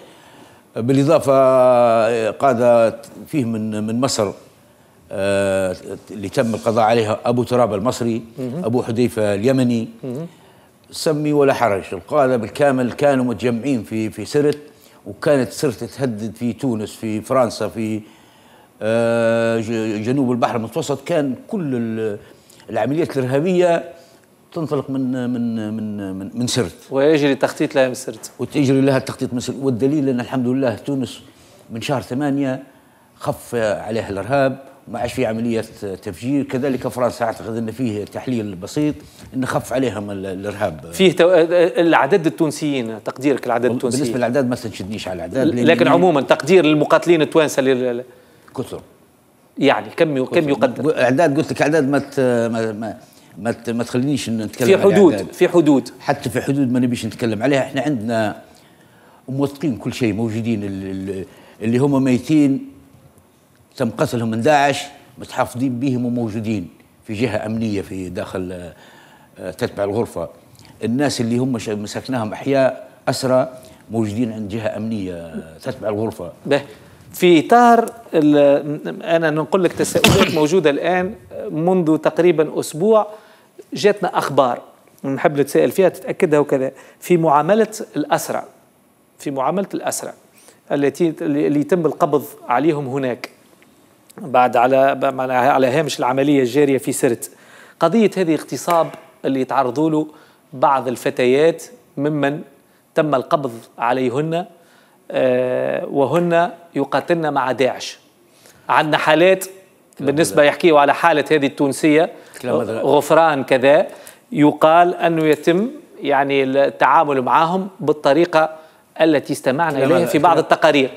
بالاضافة قادة فيه من مصر اللي تم القضاء عليها، أبو تراب المصري، أبو حذيفة اليمني. سمي ولا حرج. القادة بالكامل كانوا متجمعين في سرت، وكانت سرت تهدد في تونس، في فرنسا، في جنوب البحر المتوسط. كان كل العمليات الإرهابية تنطلق من من من من, من سرت، ويجري تخطيط لها من سرت، وتجري لها التخطيط من سرت. والدليل ان الحمد لله تونس من شهر 8 خف عليها الارهاب، ما عادش في عمليه تفجير. كذلك فرنسا اعتقد ان فيه تحليل بسيط ان خف عليهم الارهاب. فيه العدد التونسيين، تقديرك العدد التونسيين؟ بالنسبه للاعداد ما تشدنيش على الاعداد، لكن عموما تقدير المقاتلين التوانسه كثر، يعني كم يقدر؟ اعداد قلت لك، اعداد ما تخلينيش نتكلم في حدود على حتى في حدود ما نبيش نتكلم عليها. احنا عندنا موثقين كل شيء موجودين، اللي هم ميتين تم قتلهم من داعش متحافظين بهم وموجودين في جهة أمنية في داخل تتبع الغرفة. الناس اللي هم مسكناهم أحياء أسرى موجودين عند جهة أمنية تتبع الغرفة. في إطار أنا نقول لك تساؤلات موجودة الآن منذ تقريبا أسبوع، جاتنا أخبار نحب نتساءل فيها تتأكدها وكذا، في معاملة الأسرى، في معاملة الأسرى اللي يتم القبض عليهم هناك بعد على هامش العملية الجارية في سرت. قضية هذه اغتصاب اللي يتعرضوا له بعض الفتيات ممن تم القبض عليهن وهن يقاتلن مع داعش. عندنا حالات بالنسبة يحكيوا على حالة هذه التونسية غفران كذا، يقال أنه يتم يعني التعامل معهم بالطريقة التي استمعنا إليها في بعض التقارير.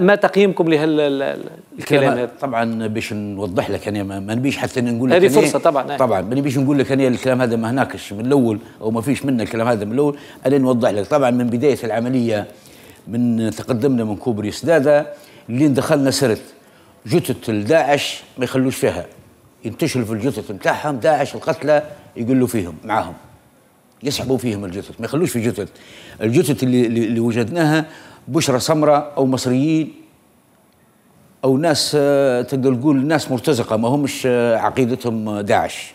ما تقييمكم لهالكلام هذا؟ طبعا باش نوضح لك، أنا ما نبيش حتى نقول لك هذه فرصة، طبعا ما نبيش نقول لك أنا الكلام هذا ما هناكش من الأول أو ما فيش منه الكلام هذا من الأول. أنا نوضح لك طبعا من بداية العملية، من تقدمنا من كوبري سدادة لين دخلنا سرت، جثث الداعش ما يخلوش فيها، ينتشر في الجثث نتاعهم. داعش القتلى يقولوا فيهم معاهم، يسحبوا فيهم الجثث، ما يخلوش في جثث. الجثث اللي وجدناها بشرة سمراء أو مصريين أو ناس تقدر تقول ناس مرتزقة، ما همش عقيدتهم داعش،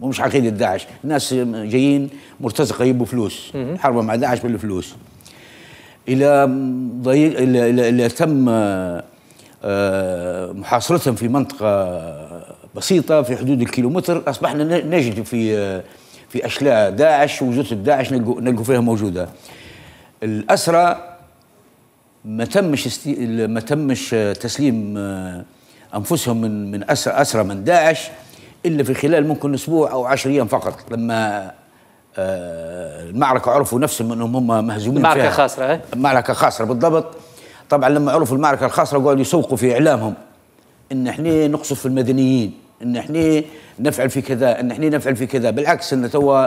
ما همش عقيدة داعش، ناس جايين مرتزقة يبوا فلوس، حربوا مع داعش بالفلوس. إلى تم محاصرتهم في منطقة بسيطة في حدود الكيلومتر، أصبحنا نجد في أشلاء داعش وجثث داعش نلقوا فيها موجودة. الأسرى ما تمش تسليم أنفسهم من أسرى من داعش إلا في خلال ممكن أسبوع أو 10 أيام فقط، لما المعركة عرفوا نفسهم أنهم هم مهزومين فيها. معركة خاسرة، معركة خاسرة بالضبط. طبعا لما عرفوا المعركة الخاسرة قعدوا يسوقوا في إعلامهم إن إحنا نقصف المدنيين، إن إحنا نفعل في كذا، إن إحنا نفعل في كذا. بالعكس، إن توا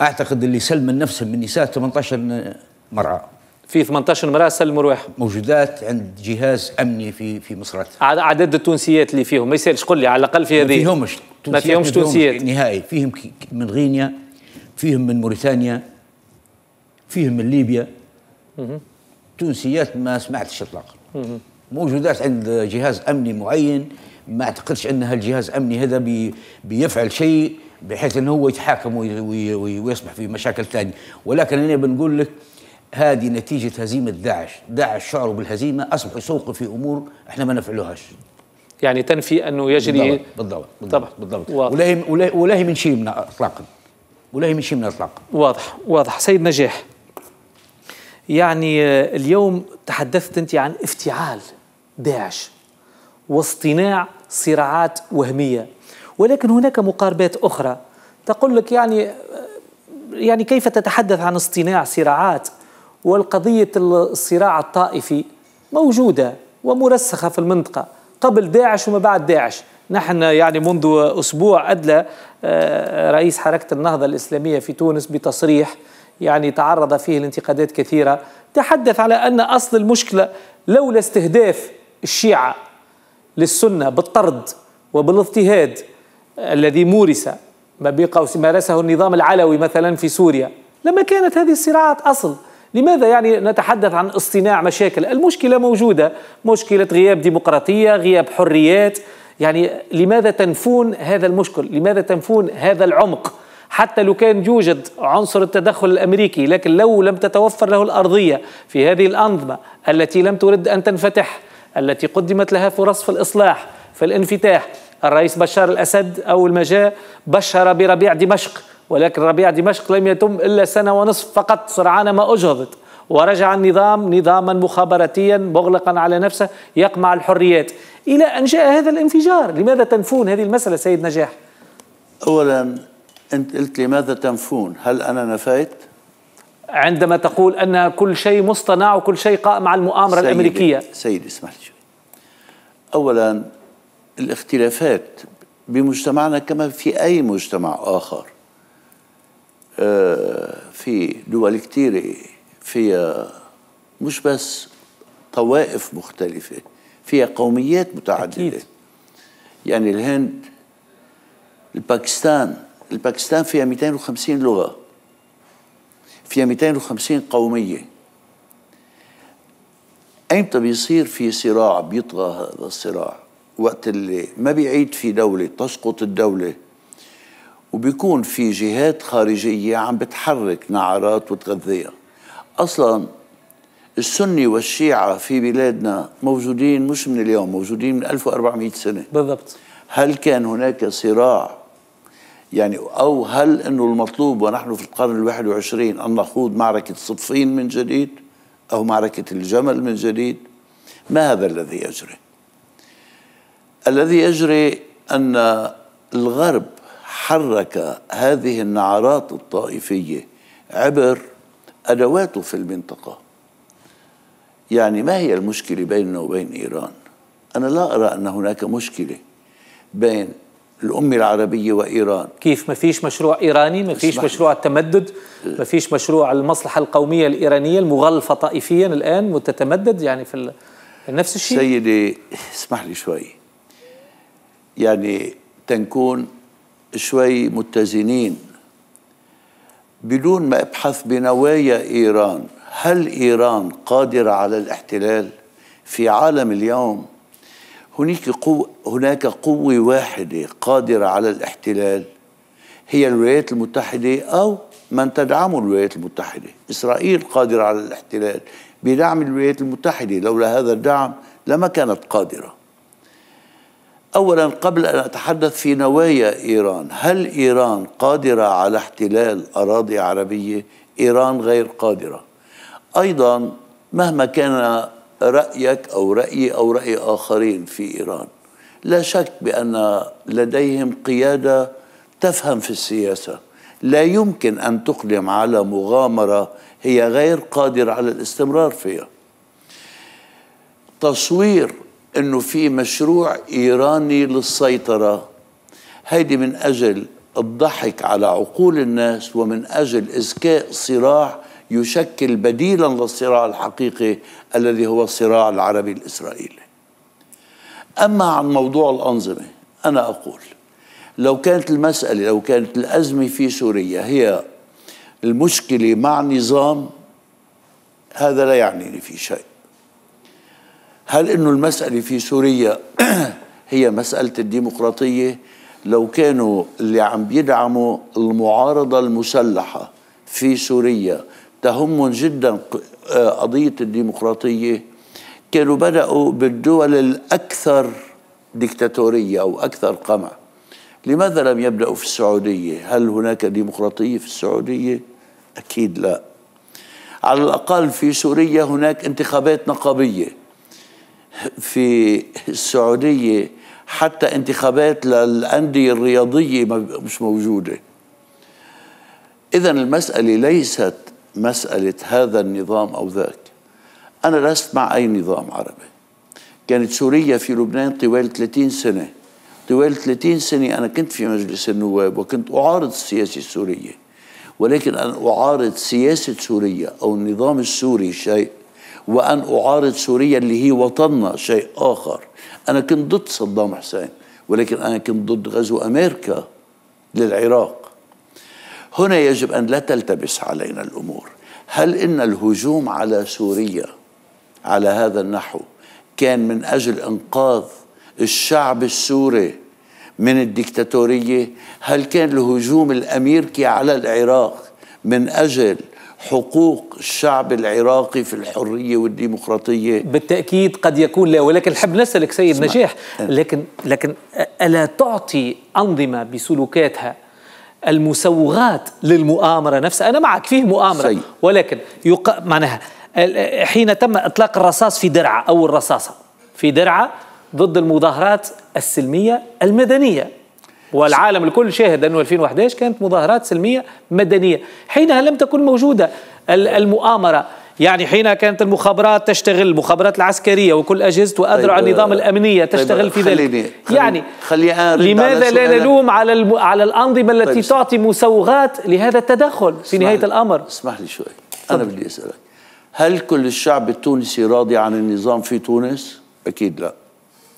أعتقد اللي سلم من نفسهم من نساء 18 مرأة، في 18 مرأة سلموا رواحهم موجودات عند جهاز أمني في مصرات. عدد التونسيات اللي فيهم ما يسالش، قل لي على الأقل في هذه ما فيهمش تونسيات نهائي. فيهم من غينيا، فيهم من موريتانيا، فيهم من ليبيا. تونسيات ما سمعتش إطلاقا موجودات عند جهاز أمني معين. ما أعتقدش أن هالجهاز الأمني هذا بيفعل شيء بحيث أنه هو يتحاكم ويصبح في مشاكل ثانية. ولكن أنا بنقول لك هذه نتيجة هزيمة داعش. داعش شعروا بالهزيمة، أصبحوا يسوقوا في أمور إحنا ما نفعلوهاش، يعني تنفي أنه يجري. بالضبط. ولا هي من شيء منا إطلاقا، واضح. سيد نجاح، يعني اليوم تحدثت أنت عن افتعال داعش واصطناع صراعات وهمية، ولكن هناك مقاربات أخرى تقول لك يعني كيف تتحدث عن اصطناع صراعات والقضية الصراع الطائفي موجودة ومرسخة في المنطقة قبل داعش وما بعد داعش. نحن يعني منذ أسبوع أدلى رئيس حركة النهضة الإسلامية في تونس بتصريح يعني تعرض فيه لانتقادات كثيرة، تحدث على أن أصل المشكلة لولا استهداف الشيعة للسنة بالطرد وبالاضطهاد الذي مورس ما بقى مارسه النظام العلوي مثلا في سوريا لما كانت هذه الصراعات أصل. لماذا يعني نتحدث عن اصطناع مشاكل؟ المشكلة موجودة، مشكلة غياب ديمقراطية، غياب حريات. يعني لماذا تنفون هذا المشكل؟ لماذا تنفون هذا العمق؟ حتى لو كان يوجد عنصر التدخل الأمريكي، لكن لو لم تتوفر له الأرضية في هذه الأنظمة التي لم ترد أن تنفتح، التي قدمت لها فرص في الإصلاح في الانفتاح. الرئيس بشار الأسد أول ما جاء بشر بربيع دمشق، ولكن ربيع دمشق لم يتم إلا سنة ونصف فقط، سرعان ما أجهضت ورجع النظام نظاما مخابراتيا مغلقا على نفسه يقمع الحريات، إلى أن جاء هذا الانفجار. لماذا تنفون هذه المسألة سيد نجاح؟ أولا أنت قلت لماذا تنفون، هل أنا نفيت؟ عندما تقول أن كل شيء مصطنع وكل شيء قائم على المؤامرة الأمريكية. سيدي اسمح لي شوي. أولا الاختلافات بمجتمعنا كما في أي مجتمع آخر، في دول كتيرة فيها مش بس طوائف مختلفة، فيها قوميات متعددة. أكيد. يعني الهند، الباكستان فيها 250 لغة، فيها 250 قومية. أيمتى بيصير في صراع بيطغى هذا الصراع؟ وقت اللي ما بيعيد في دولة، تسقط الدولة وبيكون في جهات خارجية عم بتحرك نعرات وتغذيها. أصلا السني والشيعة في بلادنا موجودين مش من اليوم، موجودين من 1400 سنة بالضبط. هل كان هناك صراع يعني، أو هل أنه المطلوب ونحن في القرن 21 أن نخوض معركة صفين من جديد أو معركة الجمل من جديد؟ ما هذا الذي يجري؟ الذي يجري أن الغرب حرك هذه النعرات الطائفية عبر أدواته في المنطقة. يعني ما هي المشكلة بيننا وبين إيران؟ أنا لا أرى أن هناك مشكلة بين الأمة العربية وإيران. كيف ما فيش مشروع إيراني، ما فيش مشروع التمدد، ما فيش مشروع المصلحة القومية الإيرانية المغلفة طائفيا الآن وتتمدد يعني في نفس الشيء؟ سيدي اسمح لي شوي، يعني تنكون شوي متزنين. بدون ما أبحث بنوايا إيران، هل إيران قادرة على الاحتلال؟ في عالم اليوم هناك قوة واحدة قادرة على الاحتلال، هي الولايات المتحدة أو من تدعمه الولايات المتحدة. إسرائيل قادرة على الاحتلال بدعم الولايات المتحدة، لولا هذا الدعم لما كانت قادرة. أولا قبل أن أتحدث في نوايا إيران، هل إيران قادرة على احتلال أراضي عربية؟ إيران غير قادرة. أيضا مهما كان رأيك أو رأيي أو رأي آخرين في إيران، لا شك بأن لديهم قيادة تفهم في السياسة، لا يمكن أن تقدم على مغامرة هي غير قادرة على الاستمرار فيها. تصوير أنه في مشروع إيراني للسيطرة، هيدي من أجل الضحك على عقول الناس ومن أجل إزكاء صراع يشكل بديلا للصراع الحقيقي الذي هو الصراع العربي الإسرائيلي. أما عن موضوع الأنظمة، أنا أقول لو كانت الأزمة في سوريا هي المشكلة مع نظام، هذا لا يعنيني في شيء. هل إنه المسألة في سوريا هي مسألة الديمقراطية؟ لو كانوا اللي عم بيدعموا المعارضة المسلحة في سوريا تهم جدا قضية الديمقراطية، كانوا بدأوا بالدول الأكثر ديكتاتورية أو أكثر قمع. لماذا لم يبدأوا في السعودية؟ هل هناك ديمقراطية في السعودية؟ أكيد لا. على الأقل في سوريا هناك انتخابات نقابية. في السعودية حتى انتخابات للأندية الرياضية مش موجودة. إذا المسألة ليست مسألة هذا النظام أو ذاك. أنا لست مع أي نظام عربي. كانت سوريا في لبنان طوال 30 سنة. طوال 30 سنة أنا كنت في مجلس النواب وكنت أعارض السياسة السورية، ولكن أن أعارض سياسة سوريا أو النظام السوري شيء، وأن أعارض سوريا اللي هي وطننا شيء آخر. أنا كنت ضد صدام حسين، ولكن أنا كنت ضد غزو أمريكا للعراق. هنا يجب أن لا تلتبس علينا الأمور. هل إن الهجوم على سوريا على هذا النحو كان من أجل إنقاذ الشعب السوري من الديكتاتورية؟ هل كان الهجوم الأمريكي على العراق من أجل حقوق الشعب العراقي في الحرية والديمقراطية؟ بالتأكيد قد يكون لا، ولكن حب نسألك سيد نجاح، لكن ألا تعطي أنظمة بسلوكاتها المسوغات للمؤامرة نفسها؟ أنا معك فيه مؤامرة سيد، ولكن معناها حين تم إطلاق الرصاص في درعا أو الرصاصة في درعا ضد المظاهرات السلمية المدنية، والعالم الكل شاهد أنه 2011 كانت مظاهرات سلمية مدنية، حينها لم تكن موجودة المؤامرة. يعني حينها كانت المخابرات تشتغل، المخابرات العسكرية وكل أجهزة وأذرع النظام الأمنية تشتغل في ذلك. يعني لماذا لا نلوم على الأنظمة التي تعطي مسوغات لهذا التدخل في نهاية الأمر؟ اسمح لي شوي، أنا بدي أسألك، هل كل الشعب التونسي راضي عن النظام في تونس؟ أكيد لا.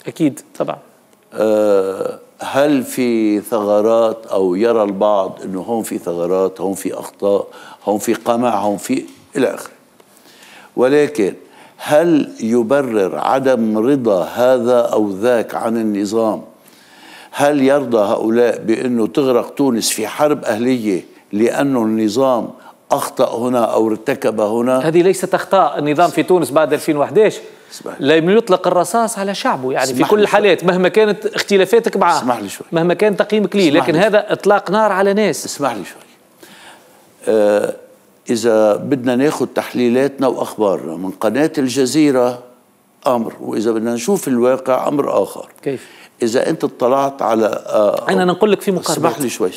أكيد طبعا. هل في ثغرات أو يرى البعض أنه هون في ثغرات، هون في أخطاء، هون في قمع، هون في إلى آخره، ولكن هل يبرر عدم رضا هذا أو ذاك عن النظام؟ هل يرضى هؤلاء بأنه تغرق تونس في حرب أهلية لأنه النظام أخطأ هنا أو ارتكب هنا؟ هذه ليست أخطاء، النظام في تونس بعد 2011 لا يطلق الرصاص على شعبه، يعني في كل الحالات مهما كانت اختلافاتك معه، اسمح لي شوي، مهما كان تقييمك ليه، لكن هذا إطلاق نار على ناس. اسمح لي شوي. إذا بدنا ناخذ تحليلاتنا وأخبارنا من قناة الجزيرة أمر، وإذا بدنا نشوف الواقع أمر آخر. كيف؟ إذا أنت اطلعت على أنا نقول لك في مقاربات. اسمح لي شوي.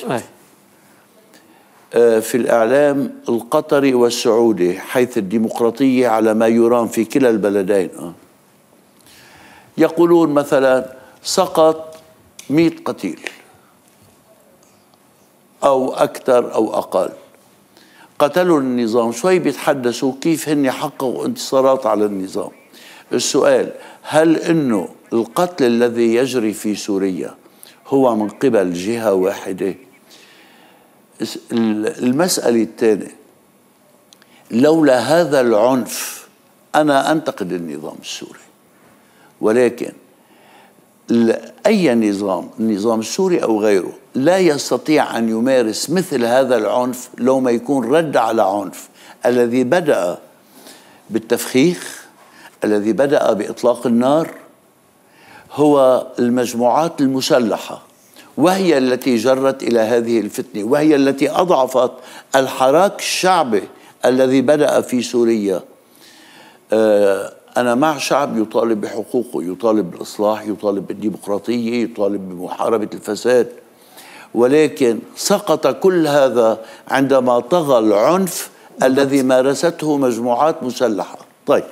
في الإعلام القطري والسعودي، حيث الديمقراطية على ما يرام في كلا البلدين، يقولون مثلا سقط 100 قتيل أو أكثر أو أقل قتلوا النظام، شوي بيتحدثوا كيف هن حققوا انتصارات على النظام. السؤال، هل إنه القتل الذي يجري في سوريا هو من قبل جهة واحدة؟ المسألة الثانية، لولا هذا العنف، أنا أنتقد النظام السوري، ولكن أي نظام، النظام السوري أو غيره، لا يستطيع أن يمارس مثل هذا العنف لو ما يكون رد على عنف، الذي بدأ بالتفخيخ، الذي بدأ بإطلاق النار. هو المجموعات المسلحة وهي التي جرت إلى هذه الفتنة، وهي التي أضعفت الحراك الشعبي الذي بدأ في سوريا. أنا مع شعب يطالب بحقوقه، يطالب بالإصلاح، يطالب بالديمقراطية، يطالب بمحاربة الفساد، ولكن سقط كل هذا عندما طغى العنف الذي مارسته مجموعات مسلحة. طيب،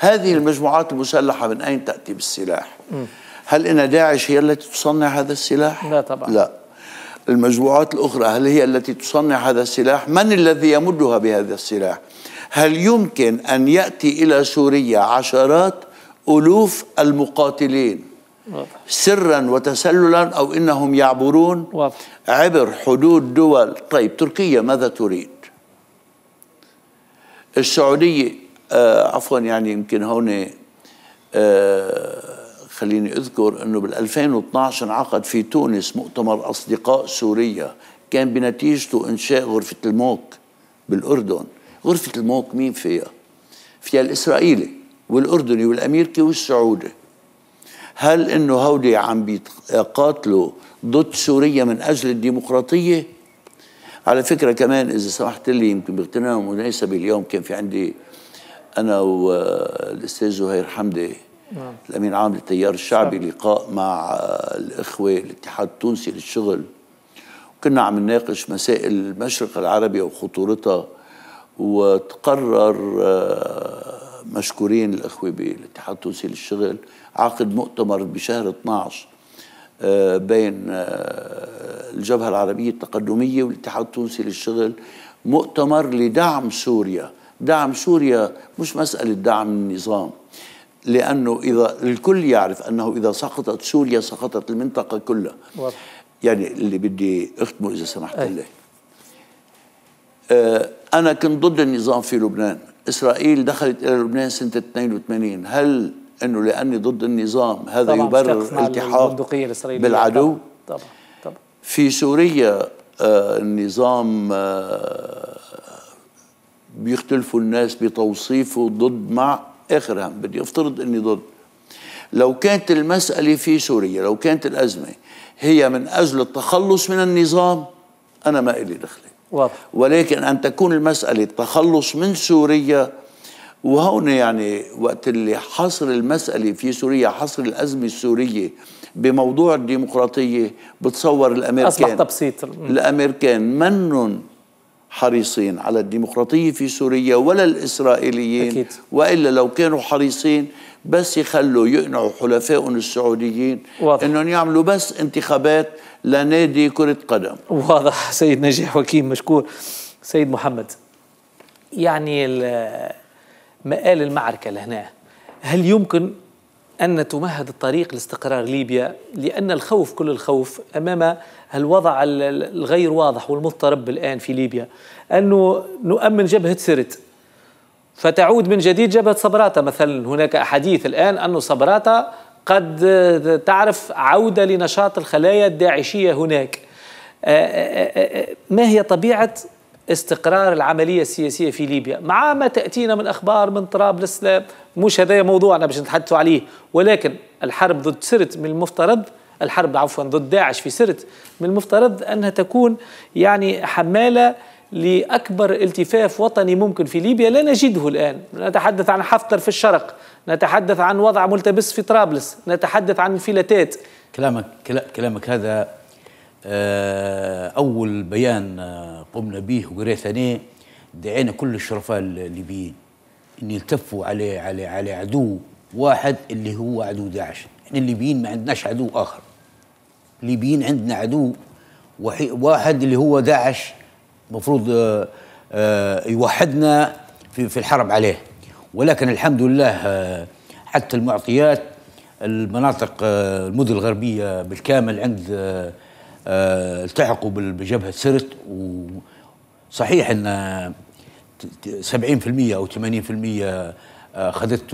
هذه المجموعات المسلحة من أين تأتي بالسلاح؟ هل إن داعش هي التي تصنع هذا السلاح؟ لا طبعا. لا. المجموعات الأخرى هل هي التي تصنع هذا السلاح؟ من الذي يمدها بهذا السلاح؟ هل يمكن أن يأتي إلى سوريا عشرات ألوف المقاتلين سرا وتسللا، أو إنهم يعبرون عبر حدود دول؟ طيب، تركيا ماذا تريد؟ السعودية عفوا، يعني يمكن هون خليني أذكر أنه بال2012 انعقد في تونس مؤتمر أصدقاء سوريا، كان بنتيجته إنشاء غرفة الموك بالأردن. غرفة الموك مين فيها؟ فيها الإسرائيلي والأردني والأمريكي والسعودي. هل إنه هودي عم بيقاتلوا ضد سوريا من أجل الديمقراطية؟ على فكرة كمان إذا سمحت لي، يمكن باغتنام مناسبة اليوم كان في عندي أنا والأستاذ زهير حمدي الأمين عام للتيار الشعبي لقاء مع الإخوة الاتحاد التونسي للشغل، وكنا عم نناقش مسائل المشرق العربي وخطورتها، وتقرر مشكورين الإخوة بالاتحاد التونسي للشغل عقد مؤتمر بشهر 12 بين الجبهة العربية التقدمية والاتحاد التونسي للشغل، مؤتمر لدعم سوريا. دعم سوريا مش مسألة دعم النظام، لأنه إذا الكل يعرف أنه إذا سقطت سوريا سقطت المنطقة كلها. يعني اللي بدي أختمه إذا سمحت لي، أنا كنت ضد النظام في لبنان. إسرائيل دخلت إلى لبنان سنة 82. هل أنه لأني ضد النظام هذا يبرر الالتحاق بالعدو؟ طبعا طبعا. في سوريا النظام بيختلفوا الناس بتوصيفه ضد مع آخرها، بدي أفترض أني ضد. لو كانت المسألة في سوريا، لو كانت الأزمة هي من أجل التخلص من النظام، أنا ما إلي دخلي. ولكن أن تكون المسألة التخلص من سوريا، وهون يعني وقت اللي حصر المسألة في سوريا، حصر الأزمة السورية بموضوع الديمقراطية، بتصور الأمريكان أصبح تبسيط. الأمريكان منن حريصين على الديمقراطية في سوريا ولا الإسرائيليين أكيد. وإلا لو كانوا حريصين بس يخلوا يقنعوا حلفائهم السعوديين أنهم يعملوا بس انتخابات لنادي كرة قدم. واضح. سيد نجاح واكيم، مشكور. سيد محمد، يعني مآل المعركة لهنا، هل يمكن أن تمهد الطريق لاستقرار ليبيا، لأن الخوف كل الخوف أمام الوضع الغير واضح والمضطرب الآن في ليبيا، أنه نؤمن جبهة سرت فتعود من جديد جبهة صبراتة مثلا. هناك أحاديث الآن أن صبراتة قد تعرف عودة لنشاط الخلايا الداعشية هناك. ما هي طبيعة استقرار العملية السياسية في ليبيا مع ما تأتينا من أخبار من طرابلس؟ مش هذا موضوعنا باش نتحدثوا عليه، ولكن الحرب ضد سرت من المفترض، الحرب عفوا ضد داعش في سرت من المفترض أنها تكون يعني حمالة لأكبر التفاف وطني ممكن في ليبيا، لا نجده الآن. نتحدث عن حفتر في الشرق، نتحدث عن وضع ملتبس في طرابلس، نتحدث عن انفلاتات. كلامك هذا أول بيان قمنا به ورثناه، دعينا كل الشرفاء الليبيين إن يلتفوا على عدو واحد اللي هو عدو داعش. إحنا الليبيين ما عندناش عدو آخر، الليبيين عندنا عدو واحد اللي هو داعش، مفروض يوحدنا في الحرب عليه. ولكن الحمد لله حتى المعطيات المناطق المدن الغربية بالكامل عند التحقوا بجبهة سرت، وصحيح أن 70% أو 80% خذت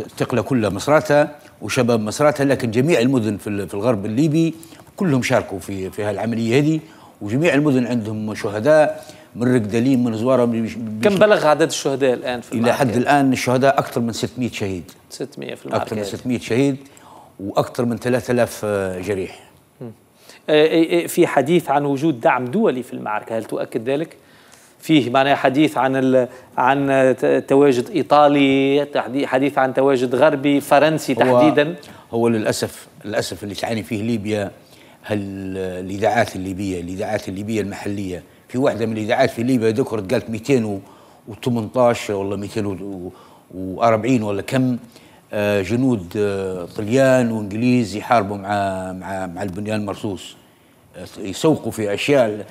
الثقلة كلها مصراتة وشباب مصراتة، لكن جميع المدن في الغرب الليبي كلهم شاركوا في هالعملية هذه، وجميع المدن عندهم شهداء من رقدلين من زوارة. كم بلغ عدد الشهداء الآن في المعركة؟ إلى حد الآن الشهداء أكثر من 600 شهيد، 600 في المعركة، أكثر من 600 شهيد وأكثر من 3000 جريح. في حديث عن وجود دعم دولي في المعركة، هل تؤكد ذلك؟ فيه معناه حديث عن تواجد إيطالي، حديث عن تواجد غربي، فرنسي تحديدا. هو للأسف اللي تعاني فيه ليبيا الإذاعات الليبية، الإذاعات الليبية المحلية. في واحدة من الإذاعات في ليبيا ذكرت قالت 218 ولا 240 ولا كم جنود طليان وانجليز يحاربوا مع البنيان المرصوص، يسوقوا في اشياء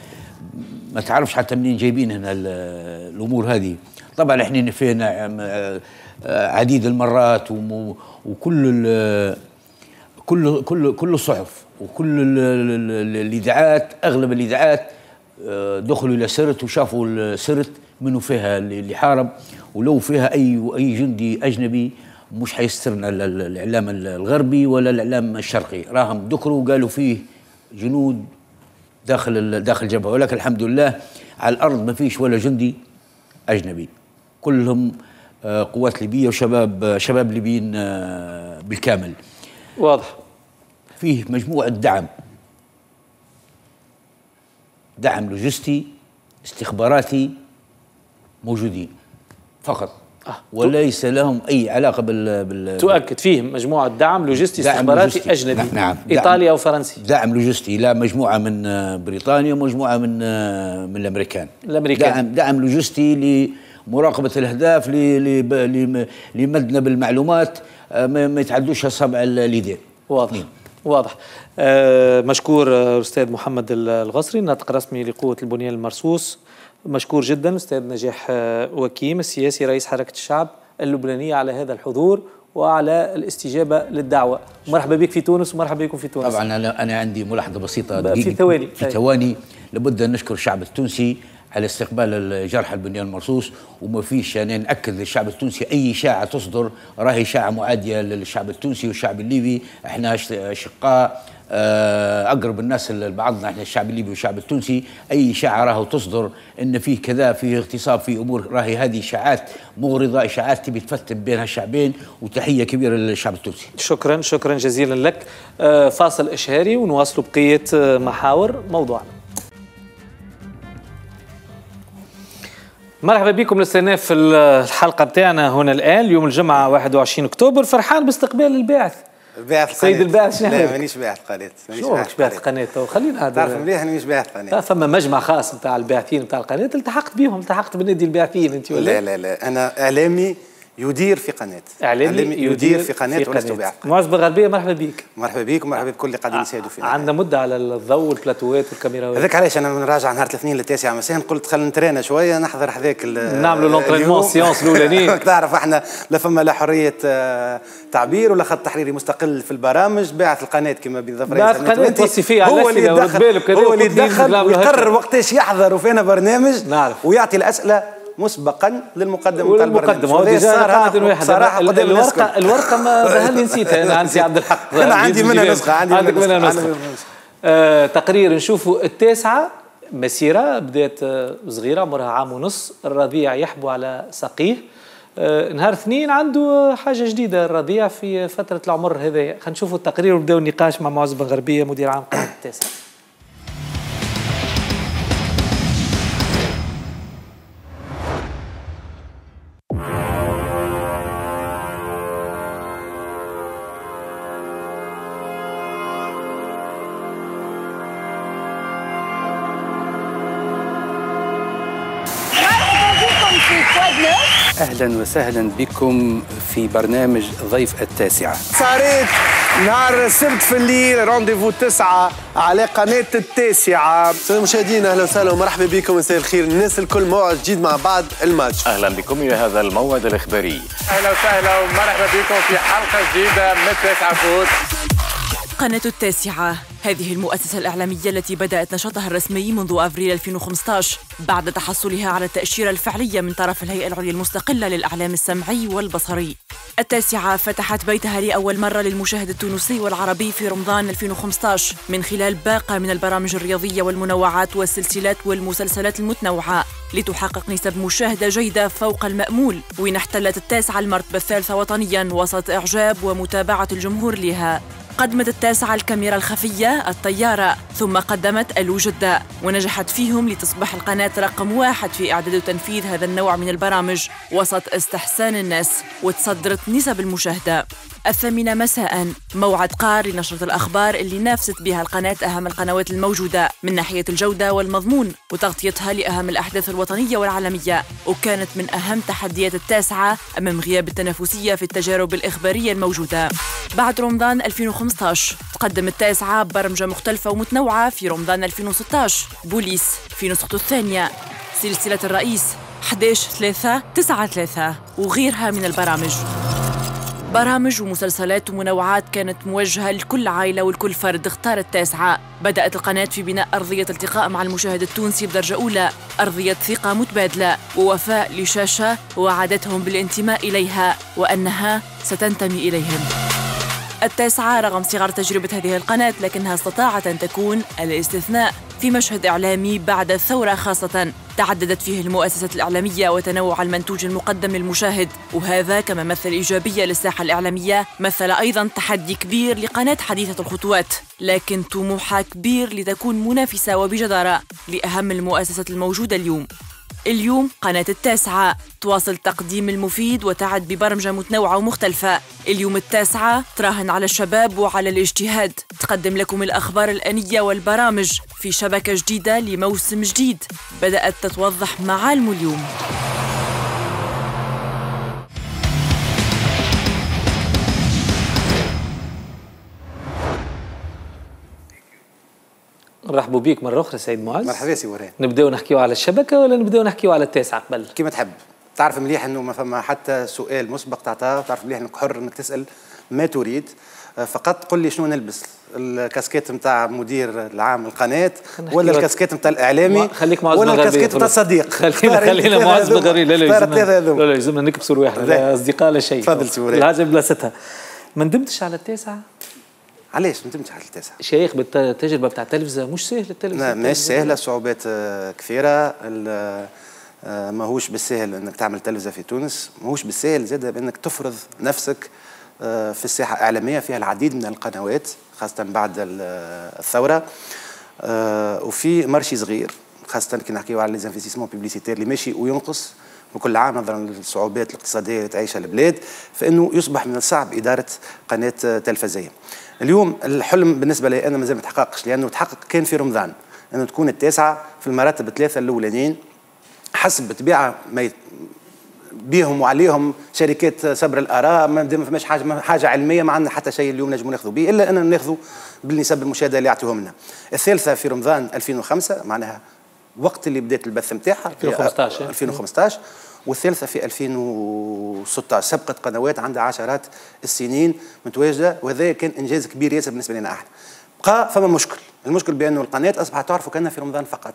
ما تعرفش حتى منين جايبين هنا الامور هذه. طبعا احنا نفينا عديد المرات، وكل كل الصحف وكل الاذاعات، اغلب الاذاعات دخلوا الى سرت وشافوا سرت منو فيها اللي حارب، ولو فيها اي جندي اجنبي مش حيسترنا الإعلام الغربي ولا الإعلام الشرقي، راهم ذكروا وقالوا فيه جنود داخل الجبهة. ولكن الحمد لله على الأرض ما فيش ولا جندي أجنبي، كلهم قوات ليبية وشباب ليبيين بالكامل. واضح فيه مجموعة دعم لوجستي استخباراتي موجودين فقط، وليس لهم أي علاقة تؤكد فيهم مجموعة دعم لوجستي استخباراتي أجنبي. نعم، إيطاليا أو فرنسي، دعم لوجستي، لا مجموعة من بريطانيا ومجموعة من الأمريكان. دعم لوجستي لمراقبة الأهداف، لمدنا بالمعلومات ما يتعدوش الصبع اليدين. واضح. واضح. مشكور أستاذ محمد الغصري، ناطق رسمي لقوة البنيان المرصوص. مشكور جدا أستاذ نجاح واكيم السياسي رئيس حركة الشعب اللبنانية على هذا الحضور وعلى الاستجابة للدعوة. مرحبا بك في تونس ومرحبا بكم في تونس. طبعا أنا عندي ملاحظة بسيطة دقيقة في ثواني. لابد أن نشكر الشعب التونسي على استقبال الجرح البنيان المرصوص، وما فيش يعني نأكد للشعب التونسي أي إشاعة تصدر راهي إشاعة معادية للشعب التونسي والشعب الليبي. احنا أشقاء، أقرب الناس لبعضنا، احنا الشعب الليبي والشعب التونسي. أي إشاعة راهو تصدر إن فيه كذا، فيه اغتصاب، فيه أمور، راهي هذه إشاعات مغرضة، إشاعات تبي تفتب بين هالشعبين. وتحية كبيرة للشعب التونسي. شكرا، شكرا جزيلا لك. فاصل إشهاري ونواصل بقية محاور موضوعنا. مرحبا بكم للاستئناف في الحلقة بتاعنا هنا الآن اليوم الجمعة 21 أكتوبر. فرحان باستقبال الباعث القناة. سيد الباعث، شنو هذا؟ لا، مانيش باعث قناة. شو ماكش باعث قناة؟ خلينا هذا، تعرف مليح أنا مانيش باعث قناة. فما مجمع خاص نتاع الباعثين نتاع القناة، التحقت بهم، التحقت بنادي الباعثين أنت ولا؟ لا لا لا، أنا إعلامي يدير في قناة إعلامي يدير في قناة تونس تباع. معز بن غربية مرحبا بك. مرحبا بك ومرحبا بكل اللي قاعدين يساعدوا فينا. عندنا مدة على الضوء والبلاتوات والكاميراوات. هذاك علاش أنا من راجع نهار الاثنين للتاسعة مساء قلت خلينا نترينا شوية نحضر هذاك نعملوا لونترينمون سيونس الأولانية. تعرف احنا لا فما لا حرية تعبير ولا خط تحريري مستقل في البرامج، باعت القناة كما بالظفر. باعت القناة توصيفية على الأسئلة هو اللي يدخل ويقرر وقتاش يحضر وفينا برنامج ويعطي الأسئلة مسبقا للمقدم تاع البرنامج. صراحه الورقه ما بهاللي نسيتها انا. عندي عبد الحق انا عندي منها نسخه. عندك منها نسخه. تقرير نشوفوا التاسعه مسيره بدات صغيره مرها عام ونص. الربيع يحبو على سقيه. نهار اثنين عنده حاجه جديده الربيع في فتره العمر هذايا. خلينا نشوفوا التقرير ونبداو النقاش مع معز بن غربيه مدير عام قناه التاسعه. أهلا وسهلا بكم في برنامج ضيف التاسعة. صارت نهار السبت في الليل رونديفو 9 على قناة التاسعة. السلام المشاهدين، أهلا وسهلا ومرحبا بكم. مساء الخير الناس الكل، موعد جديد مع بعض الماتش. أهلا بكم إلى هذا الموعد الإخباري. أهلا وسهلا ومرحبا بكم في حلقة جديدة من التاسعة فوت. قناة التاسعة هذه المؤسسة الإعلامية التي بدأت نشاطها الرسمي منذ أبريل 2015 بعد تحصلها على التأشيرة الفعلية من طرف الهيئة العليا المستقلة للإعلام السمعي والبصري. التاسعة فتحت بيتها لأول مرة للمشاهد التونسي والعربي في رمضان 2015 من خلال باقة من البرامج الرياضية والمنوعات والسلسلات والمسلسلات المتنوعة لتحقق نسب مشاهدة جيدة فوق المأمول، وإن احتلت التاسعة المرتبة الثالثة وطنياً وسط إعجاب ومتابعة الجمهور لها. قدمت التاسعة الكاميرا الخفية، الطيارة، ثم قدمت الوجدة، ونجحت فيهم لتصبح القناة رقم 1 في إعداد وتنفيذ هذا النوع من البرامج وسط استحسان الناس، وتصدرت نسب المشاهدة. 8 مساء موعد قار لنشرة الأخبار اللي نافست بها القناة أهم القنوات الموجودة من ناحية الجودة والمضمون وتغطيتها لأهم الأحداث الوطنية والعالمية، وكانت من أهم تحديات التاسعة أمام غياب التنافسية في التجارب الإخبارية الموجودة. بعد رمضان 2015 تقدم التاسعة برمجة مختلفة ومتنوعة في رمضان 2016 بوليس في نسخته الثانية، سلسلة الرئيس 11/3 9/3 وغيرها من البرامج. برامج ومسلسلات ومنوعات كانت موجهة لكل عائلة ولكل فرد اختار التاسعة. بدأت القناة في بناء أرضية التقاء مع المشاهد التونسي بدرجة أولى، أرضية ثقة متبادلة ووفاء لشاشة وعدتهم بالانتماء إليها وأنها ستنتمي إليهم. التاسعة رغم صغر تجربة هذه القناة لكنها استطاعت أن تكون الاستثناء في مشهد إعلامي بعد الثورة، خاصة تعددت فيه المؤسسات الإعلامية وتنوع المنتوج المقدم للمشاهد، وهذا كما مثل إيجابية للساحة الإعلامية مثل أيضاً تحدي كبير لقناة حديثة الخطوات، لكن طموحها كبير لتكون منافسة وبجدارة لأهم المؤسسات الموجودة اليوم. اليوم قناة التاسعة تواصل تقديم المفيد وتعد ببرمجة متنوعة ومختلفة. اليوم التاسعة تراهن على الشباب وعلى الاجتهاد، تقدم لكم الأخبار الآنية والبرامج في شبكة جديدة لموسم جديد بدأت تتوضح معالم اليوم. مرحبا بيك مرة أخرى سيد معز. مرحبا يا سي وران. نبداو نحكيو على الشبكة ولا نبداو نحكيو على التاسعة قبل؟ كيما تحب. تعرف مليح أنه ما فما حتى سؤال مسبق تعطاه، تعرف مليح أنك حر أنك تسأل ما تريد، فقط قل لي شنو نلبس، الكاسكيت نتاع مدير العام القناة ولا الكاسكيت نتاع الإعلامي ولا الكاسكيت نتاع الصديق. خلينا معز بن غربية. لا يلزمنا نكبسوا رواحنا، لا أصدقاء لا شيء. تفضل سي وران. الحاجة بلاصتها. ما ندمتش على التاسعة؟ علاش ندمت على التاسعة؟ شيخ بالتجربة بتاع التلفزة مش سهلة التلفزة. لا مش سهلة، صعوبات كثيرة. ماهوش بالسهل انك تعمل تلفزة في تونس، ماهوش بالسهل زادة بانك تفرض نفسك في الساحة الإعلامية. فيها العديد من القنوات خاصة بعد الثورة، وفي مرشي صغير خاصة كي نحكيو على ليزانفستيسمون بيبليسيتير اللي ماشي وينقص وكل عام نظرا للصعوبات الاقتصادية اللي تعيشها البلاد، فإنه يصبح من الصعب إدارة قناة تلفزية. اليوم الحلم بالنسبة لي أنا مازال ما تحققش، لأنه تحقق كان في رمضان أنه تكون التاسعة في المراتب الثلاثة الأولانيين حسب بطبيعة ما بيهم وعليهم شركات سبر الاراء، ما دام فماش حاجه علميه ما عندنا حتى شيء اليوم نجموا ناخذوا به، الا اننا ناخذوا بالنسب المشاهده اللي يعطيوهم لنا. الثالثه في رمضان 2005، معناها وقت اللي بدات البث نتاعها 2015 والثالثه في 2016، سبقت قنوات عندها عشرات السنين متواجده، وهذا كان انجاز كبير ياسر بالنسبه لنا احنا. بقى فما مشكل، المشكل بانه القناه اصبحت تعرفوا كانها في رمضان فقط،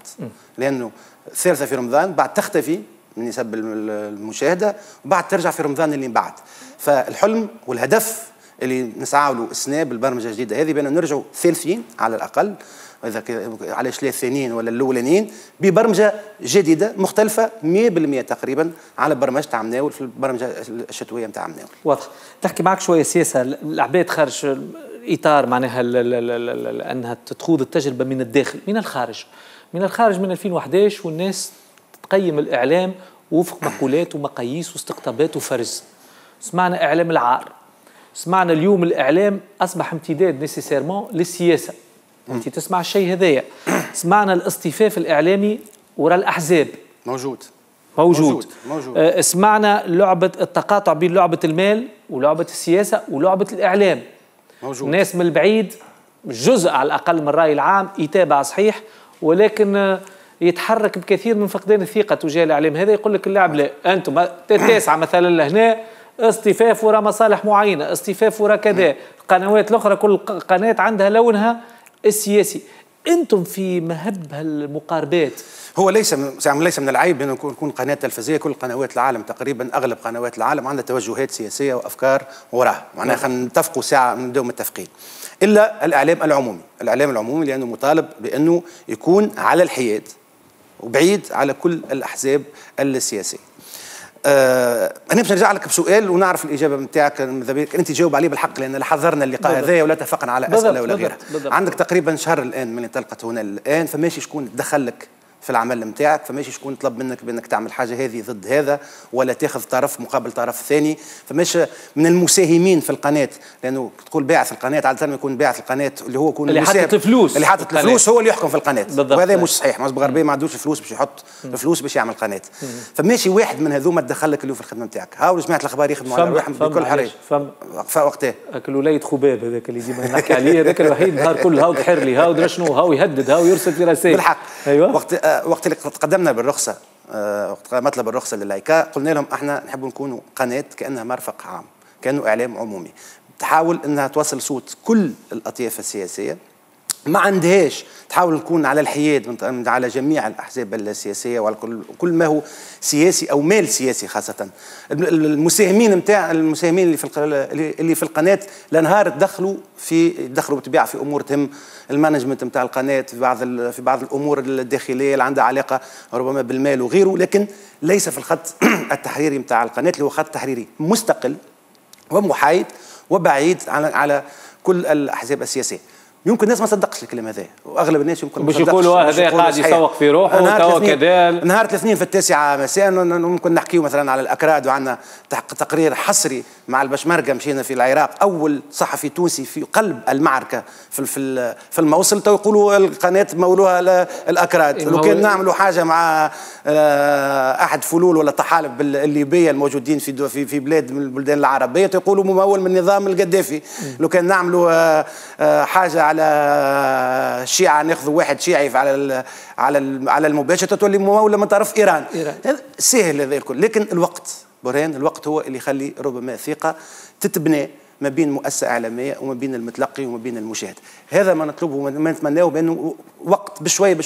لانه الثالثه في رمضان بعد تختفي بالنسبه للمشاهده وبعد ترجع في رمضان اللي من بعد. فالحلم والهدف اللي نسعى له السنه بالبرمجه الجديده هذه بان نرجعوا ثالثين على الاقل، اذا علاش لا الثانيين ولا الاولانيين، ببرمجه جديده مختلفه 100% تقريبا على برمجه تاع مناول في البرمجه الشتويه نتاع مناول. واضح. تحكي معك شويه سياسه، العباد خارج اطار معناها انها تخوض التجربه من الداخل، من الخارج. من الخارج من 2011 والناس تقيم الاعلام وفق مقولات ومقاييس واستقطابات وفرز. سمعنا اعلام العار. سمعنا اليوم الاعلام اصبح امتداد نيسيسيرمون للسياسه. انت تسمع الشيء هذايا. سمعنا الاصطفاف الاعلامي وراء الاحزاب. موجود. سمعنا لعبه التقاطع بين لعبه المال ولعبه السياسه ولعبه الاعلام. موجود. الناس من البعيد جزء على الاقل من الراي العام يتابع صحيح، ولكن يتحرك بكثير من فقدان الثقه تجاه الاعلام هذا. يقول لك اللاعب لا انتم التاسعه مثلا لهنا اصطفاف وراء مصالح معينه، اصطفاف وراء كذا، القنوات الاخرى كل قناه عندها لونها السياسي. انتم في مهب هالمقاربات. هو ليس من العيب ان تكون قناه تلفزيه، كل قنوات العالم تقريبا اغلب قنوات العالم عندها توجهات سياسيه وافكار وراها، معناها خلينا نتفقوا ساعه من دوم التفقين. الا الاعلام العمومي، الاعلام العمومي لانه مطالب بانه يكون على الحياد وبعيد على كل الاحزاب السياسيه. انا باش نرجع لك بسؤال ونعرف الاجابه نتاعك، انت تجاوب عليه بالحق لان حضرنا اللقاء هذايا ولا اتفقنا على اسئله ولا غيرها. عندك تقريبا شهر الان من انطلقت هنا الان، فماشي شكون دخل لك في العمل نتاعك، فماشي شكون طلب منك بانك تعمل حاجه هذه ضد هذا ولا تاخذ طرف مقابل طرف ثاني، فماش من المساهمين في القناه، لانه تقول باعث القناه عاده ما يكون باعث القناه اللي هو يكون اللي حاطط الفلوس هو اللي يحكم في القناه، وهذا مش صحيح. معز بن غربية ما عندوش فلوس باش يحط فلوس باش يعمل قناه، فماشي واحد من هذوما تدخل لك اللي في الخدمه نتاعك. هاو جماعه الاخبار يخدموا على روحهم بكل حريه، فوقتها الولاية خباب هذاك اللي ديما نحكي عليه، هذاك الوحيد نهار كل هاو تحر لي، هاو درشنو، هاو يهدد، هاو يرسل في رسائل بالحق. ايوه وقت اللي تقدمنا بالرخصه، وقت مطلب الرخصه للايكا، قلنا لهم احنا نحب نكونوا قناه كانها مرفق عام، كانه اعلام عمومي تحاول انها توصل صوت كل الاطياف السياسيه، ما عندهاش تحاول تكون على الحياد على جميع الاحزاب السياسيه وعلى كل ما هو سياسي او مال سياسي. خاصه المساهمين نتاع اللي في القناه لنهار تدخلوا بالطبيعه في امور تهم المانجمنت نتاع القناه، في بعض الامور الداخليه اللي عندها علاقه ربما بالمال وغيره، لكن ليس في الخط التحريري نتاع القناه اللي هو خط تحريري مستقل ومحايد وبعيد على كل الاحزاب السياسيه. يمكن الناس ما صدقتش الكلام هذا، واغلب الناس يمكن ما صدقتش، يقولوا هذا قاعد يسوق في روحه تو كذا. نهار الاثنين في 9 مساء ممكن نحكيو مثلا على الاكراد، وعندنا تقرير حصري مع البشمركة، مشينا في العراق، اول صحفي تونسي في قلب المعركه في الموصل، تو يقولوا القناه مولوها الاكراد. لو كان نعملوا حاجه مع احد فلول ولا طحالب الليبيه الموجودين في بلاد من البلدان العربيه، تو يقولوا ممول من نظام القذافي. لو كان نعملوا حاجه على الشيعة، ناخذ واحد شيعي على المباشر، تولي ممولة من طرف إيران. سهل هذا الكل، لكن الوقت برهان، الوقت هو اللي يخلي ربما ثقة تتبنى ما بين مؤسسة إعلامية وما بين المتلقي وما بين المشاهد. هذا ما نطلبه وما نتمناه، بأنه وقت بشوية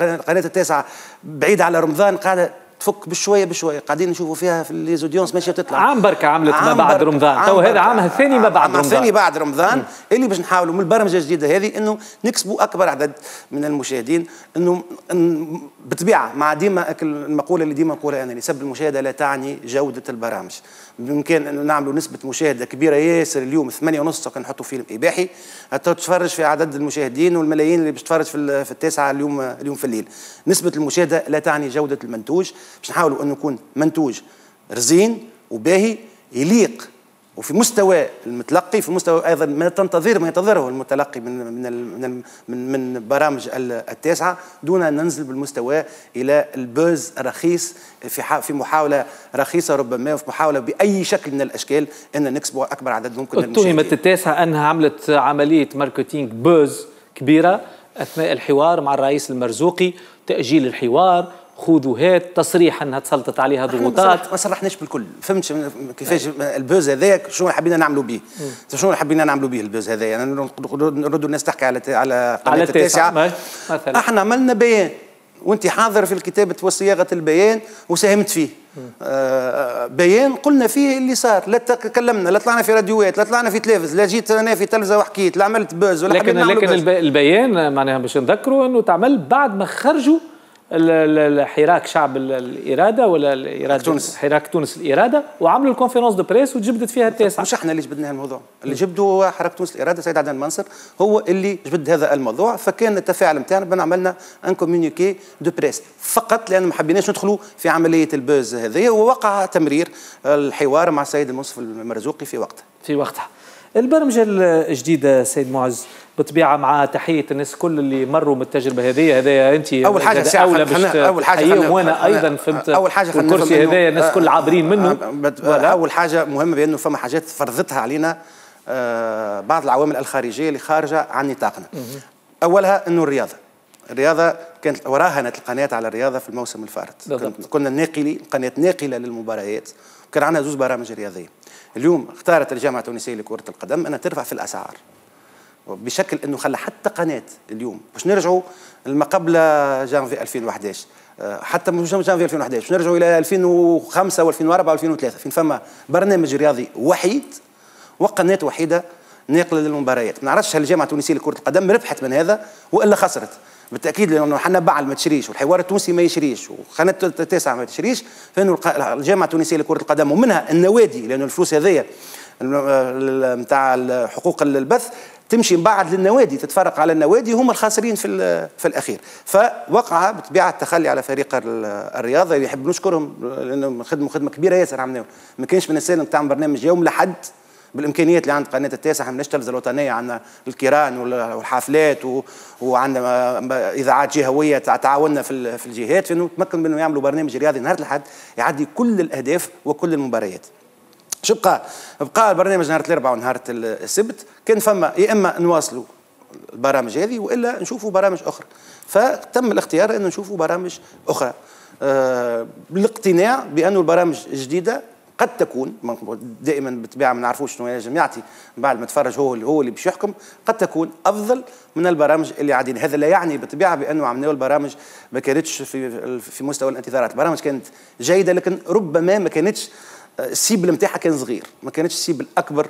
قناة التاسعة بعيد على رمضان قاعدة تفك بشويه، قاعدين نشوفوا فيها في لي زوديونس ماشيه تطلع. عام بركه عملت ما بعد رمضان، تو هذا عامها الثاني ما بعد رمضان، اللي باش نحاولوا من البرمجه الجديده هذه انه نكسبوا اكبر عدد من المشاهدين، انه بالطبيعه مع ديما المقوله اللي ديما نقولها انا، نسب المشاهده لا تعني جوده البرامج. بامكان انه نعملوا نسبه مشاهده كبيره ياسر، اليوم 8.5 كان نحطوا فيلم اباحي حتى تتفرج في عدد المشاهدين والملايين اللي باش تتفرج في التاسعه اليوم في الليل. نسبه المشاهده لا تعني جوده المنتوج، باش نحاولوا انه يكون منتوج رزين وباهي يليق وفي مستوى المتلقي، في مستوى أيضا ما ينتظره المتلقي من من من من برامج التاسعة، دون أن ننزل بالمستوى إلى البوز الرخيص في محاولة رخيصة ربما، وفي محاولة بأي شكل من الأشكال أن نكسب أكبر عدد ممكن من المشاهدين. اتهمت التاسعة أنها عملت عملية ماركتينج بوز كبيرة أثناء الحوار مع الرئيس المرزوقي، تأجيل الحوار، خذوا هات، تصريح انها تسلطت عليها ضغوطات. ما صرحناش بالكل، فهمتش كيفاش البوز هذاك شنو حبينا نعملوا به؟ شنو حبينا نعملوا به البوز هذايا؟ يعني نردوا الناس تحكي على قناة التاسعة مثلا. احنا عملنا بيان وانت حاضر في الكتابة وصياغة البيان وساهمت فيه. بيان قلنا فيه اللي صار، لا تكلمنا، لا طلعنا في راديوات، لا طلعنا في تلفز، لا جيت انا في تلفزه وحكيت، لا عملت بوز ولا حبينا نعملوا بوز. لكن البيان معناها باش نذكروا انه تعمل بعد ما خرجوا الحراك شعب الإرادة ولا الإرادة حراك تونس الإرادة، وعملوا الكونفرنس دو بريس وجبدت فيها التاسعة. مش احنا اللي جبدنا هالموضوع، اللي جبده هو حراك تونس الإرادة، سيد عدنان منصر هو اللي جبد هذا الموضوع، فكان التفاعل نتاعنا بان عملنا ان كومونيكي دو بريس فقط، لأن ما حبيناش ندخلوا في عملية البوز هذه، ووقع تمرير الحوار مع السيد المنصف المرزوقي في وقتها. البرمجة الجديدة سيد معز بطبيعه مع تحيه الناس كل اللي مروا من التجربه هذه، هذايا انت اول حاجه اولى باش تحييهم، وانا ايضا فهمت الكرسي هذايا الناس كل عابرين منه. اول حاجه مهمه بانه فما حاجات فرضتها علينا بعض العوامل الخارجيه اللي خارجه عن نطاقنا. اولها انه الرياضه كانت وراهنت القناه على الرياضه في الموسم الفارط، كنا ناقلين، قناه ناقله للمباريات، كان عندنا زوج برامج رياضيه. اليوم اختارت الجامعه التونسيه لكره القدم انها ترفع في الاسعار بشكل انه خلى حتى قناه اليوم باش نرجعوا لما قبل جانفي 2011، حتى مش جانفي 2011 باش نرجعوا الى 2005 و2004 و2003 فين فما برنامج رياضي وحيد وقناه وحيده ناقله للمباريات. ما نعرفش هل الجامعه التونسيه لكره القدم ربحت من هذا والا خسرت، بالتاكيد لانه حنا بعل ما تشريش والحوار التونسي ما يشريش وقناه التاسعه ما تشريش، فانه الجامعه التونسيه لكره القدم ومنها النوادي، لانه الفلوس هذيا نتاع حقوق البث تمشي من بعد للنوادي، تتفرق على النوادي، هم الخاسرين في الاخير. فوقع بطبيعه التخلي على فريق الرياضه اللي يحب نشكرهم لانهم خدموا خدمه كبيره ياسر عملناهم، ما كانش من السهل نتاع برنامج يوم لحد بالامكانيات اللي عند قناه التاسعه، ما عندناش تلفزه الوطنيه، عندنا الكيران والحافلات وعندنا اذاعات جهويه تعاوننا في الجهات، فانه تمكن منه يعملوا برنامج رياضي نهار الاحد يعدي كل الاهداف وكل المباريات. شو بقى البرنامج نهار الاربعاء ونهار السبت، كان فما يا اما نواصلوا البرامج هذه والا نشوفوا برامج اخرى، فتم الاختيار انه نشوفوا برامج اخرى بالاقتناع بانه البرامج الجديده قد تكون دائما بالطبيعه ما نعرفوش شنو هي جماعتي بعد ما تفرج هو اللي باش يحكم، قد تكون افضل من البرامج اللي عادين. هذا لا يعني بالطبيعه بانه عملنا البرامج ما كانتش في مستوى الانتظارات، البرامج كانت جيده لكن ربما ما كانتش السيبل نتاعها كان صغير، ما كانتش السيبل اكبر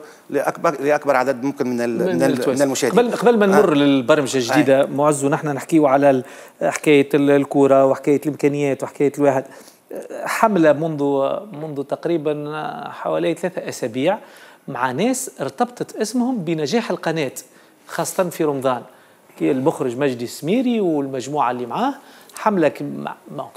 لاكبر عدد ممكن من المشاهدين. قبل ما نمر للبرمجه الجديده معز، ونحن نحكيوا على حكايه الكوره وحكايه الامكانيات وحكايه الواحد، حمله منذ تقريبا حوالي 3 أسابيع مع ناس ارتبطت اسمهم بنجاح القناه خاصه في رمضان، المخرج مجدي السميري والمجموعه اللي معاه، حملة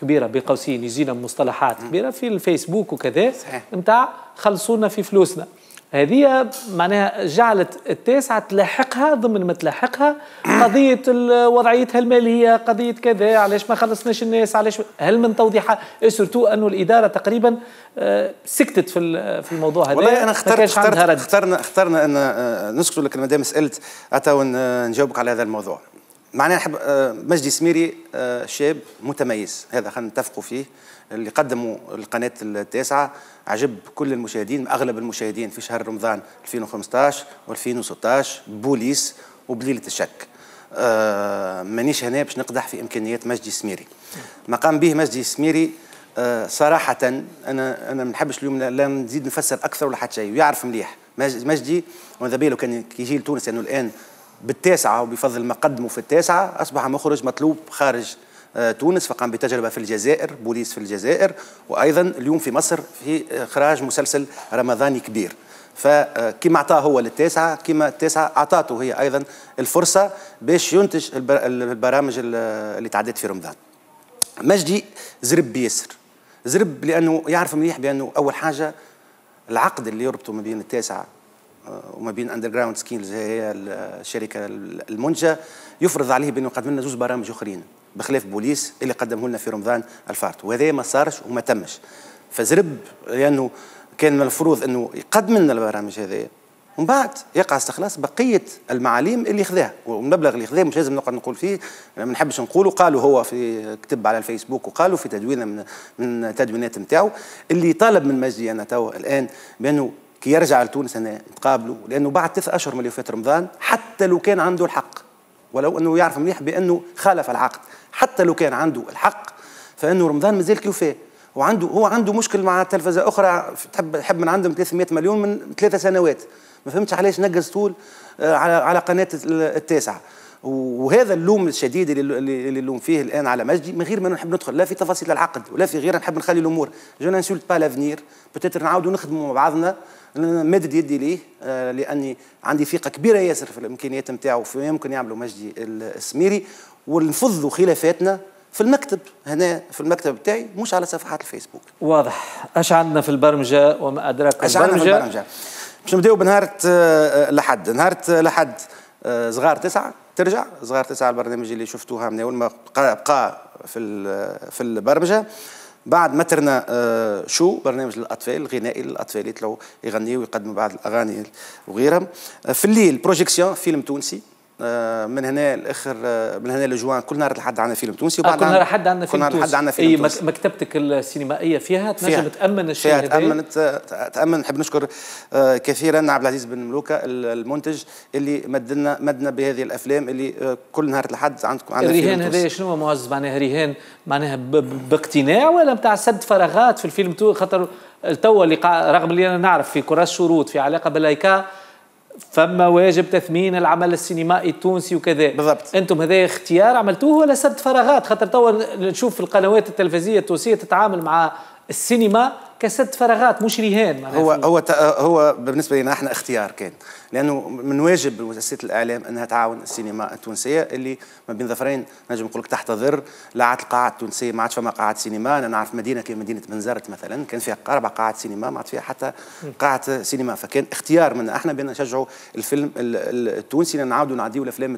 كبيرة بقوسين يجينا مصطلحات كبيرة في الفيسبوك وكذا نتاع خلصونا في فلوسنا، هذه معناها جعلت التاسعة تلاحقها ضمن ما تلاحقها قضية وضعيتها المالية، قضية كذا، علاش ما خلصناش الناس، علاش، هل من توضيحات، سورتو أنه الإدارة تقريبا سكتت في الموضوع هذا. والله أنا اخترنا أن نسكتوا، لكن مادام سألت أتوا نجاوبك على هذا الموضوع. معناها نحب مجدي سميري شاب متميز، هذا خلينا نتفقوا فيه، اللي قدموا القناة التاسعة عجب كل المشاهدين، أغلب المشاهدين في شهر رمضان 2015 و2016 بوليس وبليلة الشك. مانيش هنا باش نقدح في إمكانيات مجدي سميري. ما قام به مجدي سميري صراحة أنا ما نحبش اليوم لا نزيد نفسر أكثر ولا حتى شيء، ويعرف مليح مجدي وماذا بيه لو كان يجي لتونس، لأنه يعني الآن بالتاسعة وبفضل ما قدموا في التاسعة أصبح مخرج مطلوب خارج تونس، فقام بتجربة في الجزائر، بوليس في الجزائر، وأيضا اليوم في مصر في إخراج مسلسل رمضاني كبير. فكما أعطاه هو للتاسعة كما التاسعة أعطاته هي أيضا الفرصة باش ينتج البرامج اللي تعدت في رمضان. مجدي زرب بيسر، زرب لأنه يعرف مليح بأنه أول حاجة العقد اللي يربطه ما بين التاسعة وما بين اندرجراوند سكيلز هي الشركه المنتجه يفرض عليه بانه يقدم لنا زوج برامج اخرين بخلاف بوليس اللي قدمه لنا في رمضان الفارط، وهذا ما صارش وما تمش. فزرب لانه كان من المفروض انه يقدم لنا البرامج هذه ومن بعد يقع استخلاص بقيه المعاليم اللي خذاها والمبلغ اللي خذاه مش لازم نقعد نقول فيه، ما نحبش نقوله، قالوا هو في كتب على الفيسبوك وقالوا في تدوينه من تدوينات نتاعو اللي طالب من مجدي انا تو الان بانه كي يرجع لتونس انا نتقابلوا، لانه بعد 9 أشهر من اللي فات رمضان حتى لو كان عنده الحق، ولو انه يعرف مليح بانه خالف العقد، حتى لو كان عنده الحق فانه رمضان مازال كيوفاه وعنده هو عنده مشكل مع تلفزه اخرى تحب من عندهم 300 مليون من 3 سنوات، ما فهمتش علاش نقز طول على قناه التاسعه. وهذا اللوم الشديد اللي اللوم فيه الان على مجدي من غير ما نحب ندخل لا في تفاصيل العقد ولا في غيره، نحب نخلي الامور جو نسولت با لافنير، بتاتر نعاودوا نخدموا مع بعضنا، مدد يدي ليه لاني عندي ثقه كبيره ياسر في الامكانيات نتاعو وفي ما يمكن يعملوا مجدي السميري، ونفضوا خلافاتنا في المكتب هنا في المكتب بتاعي مش على صفحات الفيسبوك. واضح. اش عندنا في البرمجه وما ادراك البرمجه؟ باش نبداو بنهار الأحد. نهار الأحد صغار 9 ترجع، صغار 9 البرنامج اللي شفتوها من اول ما بقى في البرمجه بعد ما ترنا شو برنامج للاطفال غنائي للاطفال يطلعوا يغنيوا ويقدموا بعض الاغاني وغيرهم. في الليل بروجيكسيون فيلم تونسي من هنا لاخر من هنا لجوان كل نهار الأحد عندنا فيلم تونسي، وبعد كل نهار الأحد عندنا فيلم تونسي. اي مكتبتك السينمائيه فيها تنجم تامن الشيء هذا؟ تامن. نحب نشكر كثيرا عبد العزيز بن ملوكه المنتج اللي مدنا بهذه الافلام اللي كل نهار الأحد عندكم عندنا. الرهان هذا شنو هو معز؟ معناها رهان معناها باقتناع ولا نتاع سد فراغات في الفيلم تونسي؟ خاطر التوا اللي رغم اللي انا نعرف في كراس شروط في علاقه باللايكا فما واجب تثمين العمل السينمائي التونسي وكذا بالضبط، انتم هذا اختيار عملتوه ولا سد فراغات؟ خاطر توا نشوف القنوات التلفزيونيه التونسيه تتعامل مع السينما كسد فراغات مش رهان. هو بالنسبه لنا احنا اختيار كان، لانه من واجب مؤسسات الاعلام انها تعاون السينما التونسيه اللي ما بين ظفرين نجم نقول لك تحتضر لعات القاعات التونسيه، ما عادش فما قاعات سينما. انا نعرف مدينه كي مدينه بنزرت مثلا كان فيها 4 قاعات سينما، ما عاد فيها حتى قاعه سينما، فكان اختيار منا احنا بان نشجعوا الفيلم التونسي، نعاودوا نعديوا الافلام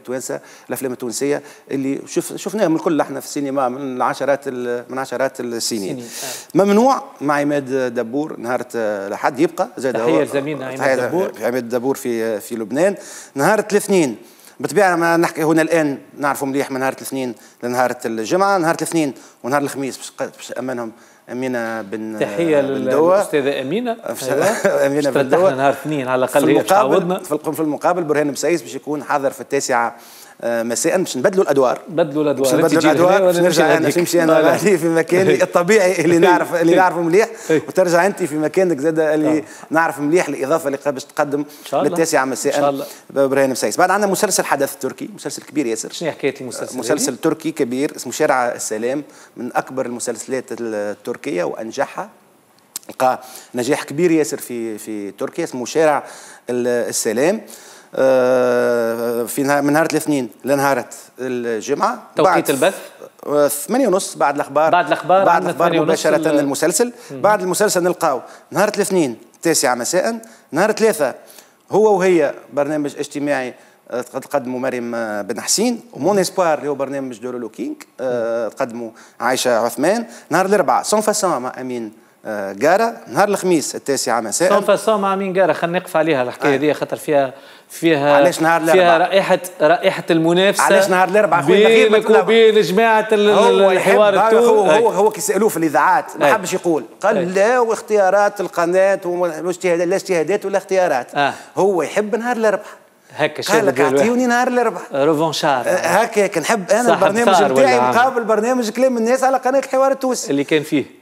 التونسيه اللي شفناها من الكل احنا في السينما من عشرات السنين. ممنوع مع عماد دابور نهار الأحد يبقى زاد هو تحية زميلنا عماد دابور في لبنان. نهار الاثنين بطبيعة ما نحكي هنا الآن نعرفوا مليح من نهار الاثنين لنهار الجمعة. نهار الاثنين ونهار الخميس باش أمانهم أمينة بن دوة. تحية للأستاذة أمينة. أمينة بن دوة نهار الاثنين على الأقل هي تعوضنا. في المقابل برهان مسيس باش يكون حاضر في 9 مساء باش نبدلوا الادوار. بدلوا الادوار باش نرجع انا نمشي انا في مكاني الطبيعي اللي نعرفه مليح، وترجع انت في مكانك زاد اللي نعرف مليح، الاضافه اللي باش تقدم للتاسعه مساء ان شاء الله برهان مسيس. بعد عندنا مسلسل حدث تركي، مسلسل كبير ياسر. شنو حكايه المسلسل؟ مسلسل تركي كبير اسمه شارع السلام، من اكبر المسلسلات التركيه وانجحها، لقى نجاح كبير ياسر في تركيا، اسمه شارع السلام. في نهار الاثنين لنهار الجمعه توقيت البث 8:30 بعد الاخبار مباشره المسلسل. بعد المسلسل نلقاو نهار الاثنين 9 مساء. نهار 3 هو وهي برنامج اجتماعي تقدموا مريم بن حسين، ومون اسبوار اللي هو برنامج دورو لوكينغ تقدموا عائشه عثمان. نهار 4 سون فاسون مع امين جارة. نهار الخميس 9 مساء سون فاسون مع امين جارة. خلينا نقف عليها الحكايه هذه خاطر فيها رائحه المنافسه. علاش نهار الاربعاء بينك وبين جماعه الحوار التونسي؟ هو كي سالوه في الاذاعات ما حبش يقول، قال لا واختيارات القناه لا اجتهادات ولا اختيارات. هو يحب نهار الاربعاء هكا، قال لك اعطيوني نهار الاربعاء ريفونشار هكا، نحب انا البرنامج بتاعي مقابل برنامج كلام الناس على قناه الحوار التونسي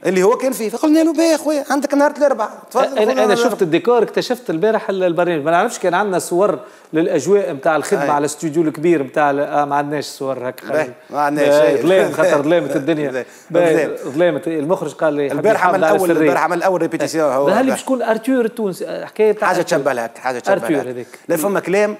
اللي هو كان فيه. فقلنا له باهي خويا عندك نهار الاربعاء تفضل. انا شفت الديكور، اكتشفت البارح البرنامج، ما نعرفش كان عندنا صور للاجواء نتاع الخدمه على الاستوديو الكبير نتاع ما عندناش صور هكا، ما عندناش ظلام خاطر ظلامت الدنيا ظلامت. المخرج قال لي البارح عمل اول ريبيتيسيون، هو هل شكون ارتور التونسي حكايه حاجه تشبه لك حاجه تشبه لا فما كلام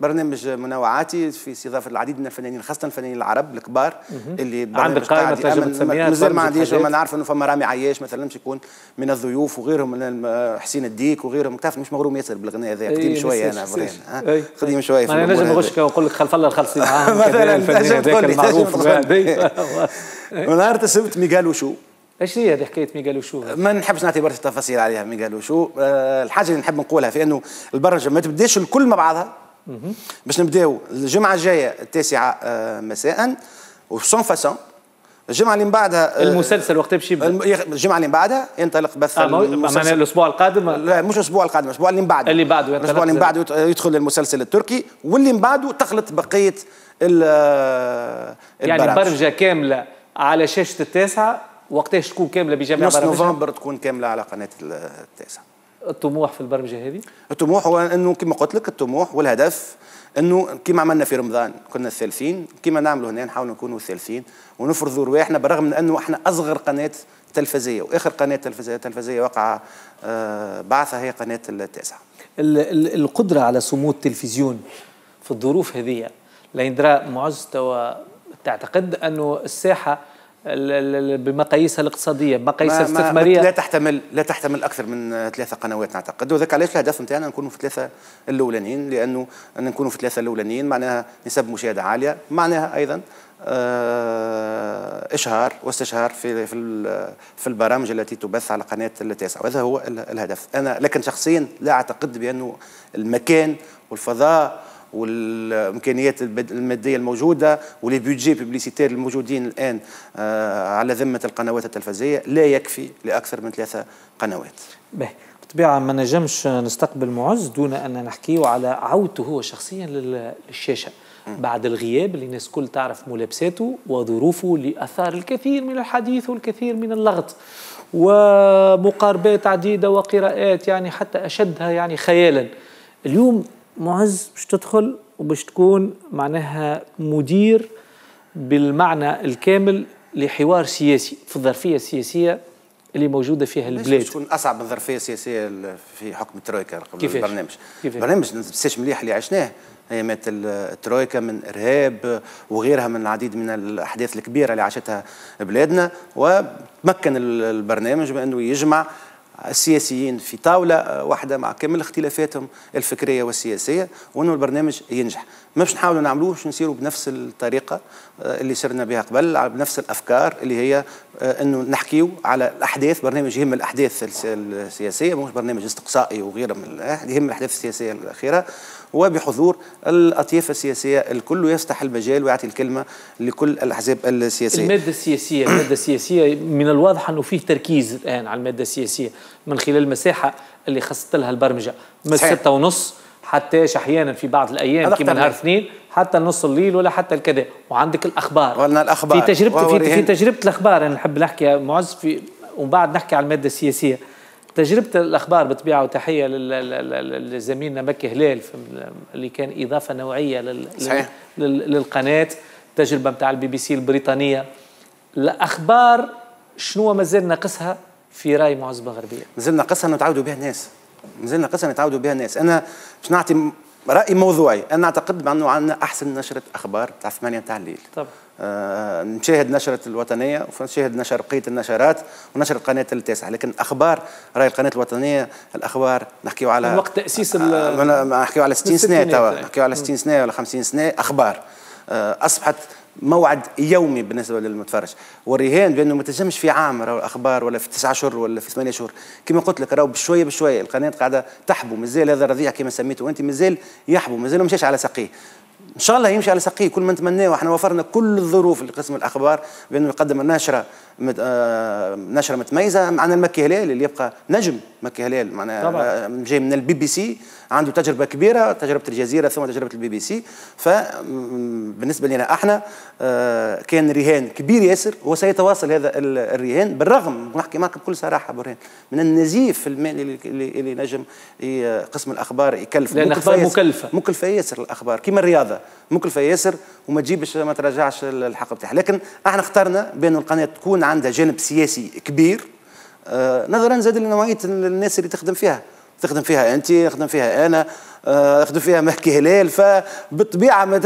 برنامج منوعاتي في استضافه العديد من الفنانين، خاصه الفنانين العرب الكبار اللي عندك قائمه تنجم تسميها؟ مازال ما عنديش، ما نعرف انه فما رامي عياش مثلا باش يكون من الضيوف وغيرهم، من حسين الديك وغيرهم. تعرف مش مغروم ياسر بالغناء هذا، قديم شويه انا فريم قديم شويه. انا نجم نغشك ونقول لك خلف الله الخلصي معاهم مثلا الفنان هذاك المعروف. ونهار السبت ميغال وشو. ايش هي هذه حكايه ميغال وشو؟ ما نحبش نعطي برشا تفاصيل عليها ميغال وشو. الحاجه اللي نحب نقولها في انه البرمجه ما تبداش الكل مع بعضها، باش نبداو الجمعه الجايه 9 مساء وسون فاسون. الجمعه اللي من بعدها المسلسل وقت باش يبدا، الجمعه اللي من بعدها ينطلق بث معناها الاسبوع القادم. لا مش الاسبوع القادم، الاسبوع اللي من بعده، اللي بعده الاسبوع اللي من بعده يدخل المسلسل التركي، واللي من بعده تخلط بقيه يعني البرمجه كامله على شاشه التاسعه. وقتاش تكون كامله بجميع برامجها؟ نص نوفمبر تكون كامله على قناه التاسعه. الطموح في البرمجه هذه؟ الطموح هو انه كما قلت لك، الطموح والهدف انه كما عملنا في رمضان كنا 30، كما نعملوا هنا نحاول نكونوا 30 ونفرضوا رواحنا، بالرغم من انه احنا اصغر قناه تلفزيه واخر قناه تلفزيه وقع بعثها هي قناه التاسعه. القدره على صمود التلفزيون في الظروف هذه، ليندرا معز تعتقد انه الساحه بمقاييسها الاقتصاديه بمقاييسها الاستثماريه لا تحتمل اكثر من 3 قنوات نعتقد، وذاك علاش الهدف نتاعنا نكونوا في 3 الاولانيين، لانه ان نكونوا في 3 الاولانيين معناها نسب مشاهده عاليه، معناها ايضا اشهار واستشهار في البرامج التي تبث على قناه التاسعه، وهذا هو الهدف. انا لكن شخصيا لا اعتقد بانه المكان والفضاء والامكانيات الماديه الموجوده ولي بيدجي بيبليسيتير الموجودين الان على ذمه القنوات التلفزيه لا يكفي لاكثر من 3 قنوات. بالطبيعه ما نجمش نستقبل معز دون ان نحكيه على عودته هو شخصيا للشاشه بعد الغياب اللي الناس كل تعرف ملابساته وظروفه اللي اثار الكثير من الحديث والكثير من اللغط ومقاربات عديده وقراءات يعني حتى اشدها يعني خيالا. اليوم معز باش تدخل وباش تكون معناها مدير بالمعنى الكامل لحوار سياسي في الظرفيه السياسيه اللي موجوده فيها البلاد. تكون اصعب من الظرفيه السياسيه في حكم الترويكا قبل البرنامج. البرنامج ما ننساش مليح اللي عشناه ايامات الترويكا من ارهاب وغيرها من العديد من الاحداث الكبيره اللي عاشتها بلادنا، وتمكن البرنامج بانه يجمع السياسيين في طاوله واحده مع كامل اختلافاتهم الفكريه والسياسيه، وانه البرنامج ينجح. ما باش نحاولوا نعملوه باش نسيروا بنفس الطريقه اللي سرنا بها قبل، بنفس الافكار اللي هي انه نحكيوا على الاحداث، برنامج يهم الاحداث السياسيه، مش برنامج استقصائي وغيره من يهم الاحداث السياسيه الاخيره، وبحضور الاطياف السياسيه الكل، ويفتح المجال ويعطي الكلمه لكل الاحزاب السياسيه. الماده السياسيه من الواضح انه فيه تركيز الان على الماده السياسيه من خلال المساحه اللي خصت لها البرمجه من 6:30 حتى احيانا في بعض الايام كما نهار اثنين حتى نص الليل ولا حتى الكذا. وعندك الاخبار، الاخبار في تجربه الاخبار انا نحب نحكي يا معز ومن بعد نحكي على الماده السياسيه. تجربه الاخبار بالطبيعه، وتحيه لزميلنا مكي هلال اللي كان اضافه نوعيه للقناه، التجربه نتاع البي بي سي البريطانيه. الاخبار شنو مازال ناقصها في راي معز بن غربية؟ مازال ناقصها نتعاودوا بها الناس، مازال ناقصها نتعاودوا بها الناس. انا باش نعطي راي موضوعي، انا اعتقد بانه عندنا احسن نشره اخبار تاع 8 تاع الليل. طبعا نشاهد نشرة الوطنية ونشاهد نشر بقية النشرات ونشر قناة التاسعة، لكن أخبار راي القناة الوطنية الأخبار نحكيو على من وقت تأسيس نحكيو على 60 سنة توا، نحكيو على 60 سنة ولا 50 سنة أخبار أصبحت موعد يومي بالنسبه للمتفرج. والرهان بانه ما تنجمش في عام راهو الاخبار ولا في 9 شهور ولا في 8 شهور، كما قلت لك راهو بشويه بشويه القناه قاعده تحبو، مازال هذا الرضيع كما سميته انت مازال يحبو، مازال ما مشاش على ساقيه. ان شاء الله يمشي على ساقيه، كل ما نتمناه. احنا وفرنا كل الظروف لقسم الاخبار بانه يقدم نشره متميزه. معنا المكي هلال اللي يبقى نجم، مكي هلال معناها جاي من البي بي سي، عنده تجربه كبيره، تجربه الجزيره ثم تجربه البي بي سي. فبالنسبه لنا احنا كان رهان كبير ياسر، وسيتواصل هذا الرهان بالرغم، ونحكي معك بكل صراحه برهان، من النزيف المالي اللي نجم قسم الاخبار يكلف. لان الاخبار مكلفه، مكلفه ياسر الاخبار، كما الرياضه مكلفه ياسر وما تجيبش ما ترجعش الحق بتاعها. لكن احنا اخترنا بأن القناه تكون عندها جانب سياسي كبير، نظرا زاد لنوعيه الناس اللي تخدم فيها. تخدم فيها أنت، نخدم فيها أنا، نخدم فيها مكي هلال. فبالطبيعة ما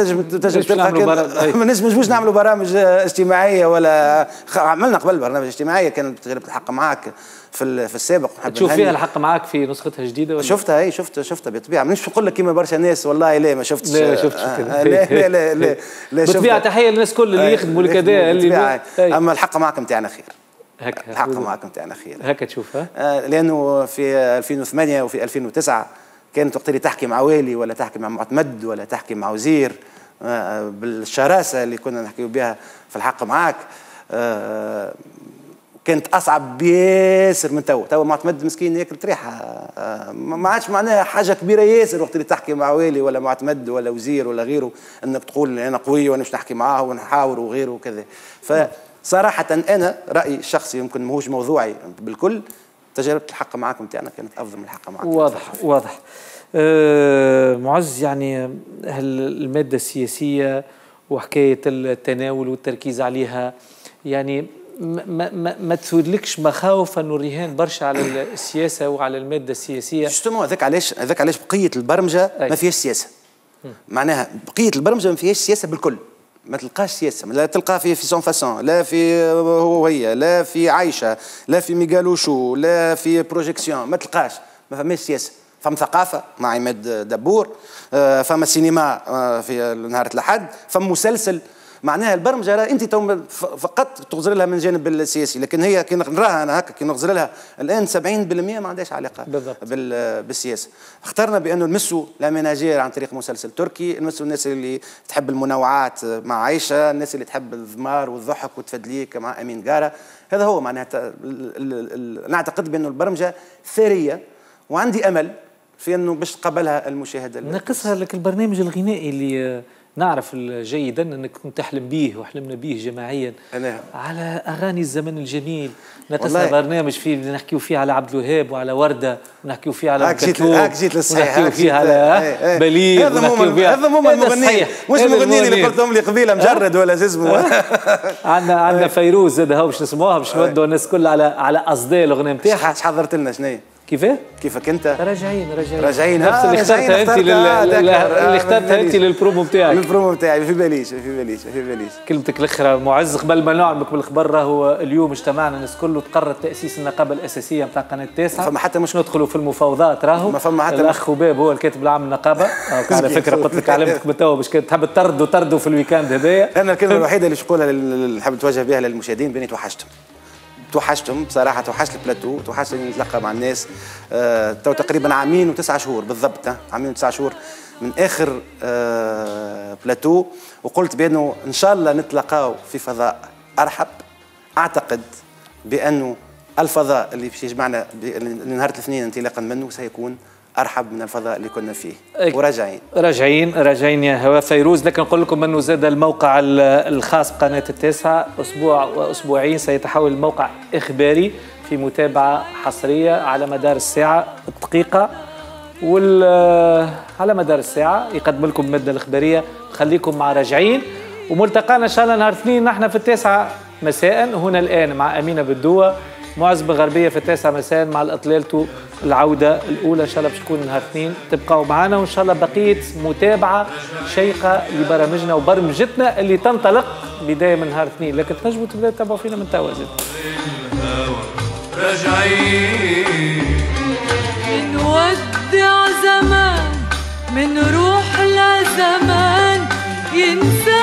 نجموش نعملوا برامج اجتماعية، ولا عملنا قبل برنامج اجتماعية كانت تجربة الحق معاك في السابق. تشوف فيها الحق معاك في نسختها الجديده؟ شفتها، اي شفتها بالطبيعه. مانيش نقول لك كيما برشا ناس والله لا ما شفتش، لا شفتش كذا، لا لا لا لا بالطبيعه. تحيه للناس كل اللي يخدموا لكذا، اللي اما الحق معاك نتاعنا خير، هكا الحق معاك نتاعنا خير هكا تشوفها. لانه في 2008 وفي 2009 كانت وقت اللي تحكي مع والي ولا تحكي مع معتمد ولا تحكي مع وزير بالشراسه اللي كنا نحكيو بها في الحق معاك، كانت اصعب بياسر من تو معتمد مسكين ياكل تريحه، ما عادش معناها حاجه كبيره ياسر وقت اللي تحكي مع والي ولا معتمد ولا وزير ولا غيره انك تقول انا قوي وانا باش نحكي معاه ونحاور وغيره وكذا. فصراحه انا رايي الشخصي يمكن ماهوش موضوعي بالكل، تجربه الحق معاكم تاعنا كانت افضل من الحق معاكم. واضح واضح. معز، يعني الماده السياسيه وحكايه التناول والتركيز عليها يعني ما تولكش مخاوف انه الرهان برشا على السياسه وعلى الماده السياسيه؟ جوستومون هذاك علاش بقيه البرمجه ما فيهاش سياسه. معناها بقيه البرمجه ما فيهاش سياسه بالكل، ما تلقاش سياسه، لا تلقى في سون فاسون، لا في هو هي، لا في عايشه، لا في ميغالوشو، لا في بروجيكسيون، ما تلقاش، ما فماش سياسه. فما ثقافه مع عماد دابور، فما سينما في نهار الاحد، فما مسلسل. معناها البرمجه راه انت فقط تغزر لها من الجانب السياسي، لكن هي كي نراها انا هكا كي نغزر لها الان 70% ما عندهاش علاقه بالسياسه. اخترنا بانه نمسوا لاميناجير عن طريق مسلسل تركي، نمسوا الناس اللي تحب المنوعات مع عائشه، الناس اللي تحب الضمار والضحك وتفدليك مع امين قاره. هذا هو معناها نعتقد بانه البرمجه ثريه، وعندي امل في انه باش تقبلها المشاهد. ناقصها لك البرنامج الغنائي اللي نعرف جيدا انك كنت تحلم بيه وحلمنا بيه جماعيا، على اغاني الزمن الجميل. نتسنى برنامج فيه نحكيو فيه على عبد الوهاب وعلى ورده، ونحكيو فيه على ام كلثوم، ونحكيو فيه على بليغ، ونحكيو فيه هذا هما المغنيين، مش المغنيين اللي قلتهم لي قبيله مجرد ولا ززمو. عندنا فيروز زاد هاو باش نسمعوها، باش نودوا الناس الكل على قصدي الاغنيه نتاعها. حضرت لنا شنو هي؟ كيفك انت؟ راجعين نفس اللي اخترتها انت للبرومو بتاعك. للبرومو بتاعي ما في باليش. كلمتك الاخيره معز قبل ما نعلمك بالخبر، راهو اليوم اجتمعنا الناس كله وتقرر تاسيس النقابه الاساسيه نتاع قناه التاسعه. فما حتى مش ندخلوا في المفاوضات، راهو ما فما حتى الاخ خباب هو الكاتب العام للنقابه. على فكره قلت لك علمتك من توا باش تحب تردوا في الويكاند هذايا. انا الكلمه الوحيده اللي نقولها اللي نحب نتوجه بها للمشاهدين، باني توحشتهم بصراحه، توحش البلاتو، توحشني نتلقى مع الناس. تو تقريبا 2 و9 شهور بالضبط، 2 و9 شهور من اخر بلاتو، وقلت بانه ان شاء الله نتلقاو في فضاء ارحب. اعتقد بانه الفضاء اللي باش يجمعنا نهار الاثنين انطلاقا منه سيكون ارحب من الفضاء اللي كنا فيه. وراجعين يا هوا فيروز. لكن نقول لكم انه زاد الموقع الخاص بقناه التاسعه اسبوع واسبوعين سيتحول الموقع اخباري في متابعه حصريه على مدار الساعه الدقيقه، على مدار الساعه يقدم لكم الماده الاخباريه. خليكم مع راجعين، وملتقانا ان شاء الله نهار الاثنين نحن في 9 مساء. هنا الان مع امينه بن دوة، معز بن غربية في 9 مساء مع الأطلالتو العودة الأولى. إن شاء الله باش تكون نهار اثنين، تبقوا معنا، وإن شاء الله بقية متابعة شيقة لبرامجنا وبرمجتنا اللي تنطلق بداية من نهار اثنين. لكن تنجموا تبداو تتابعوا فينا من توا زاد. راجعين نودع زمان، من روح لزمان ينسى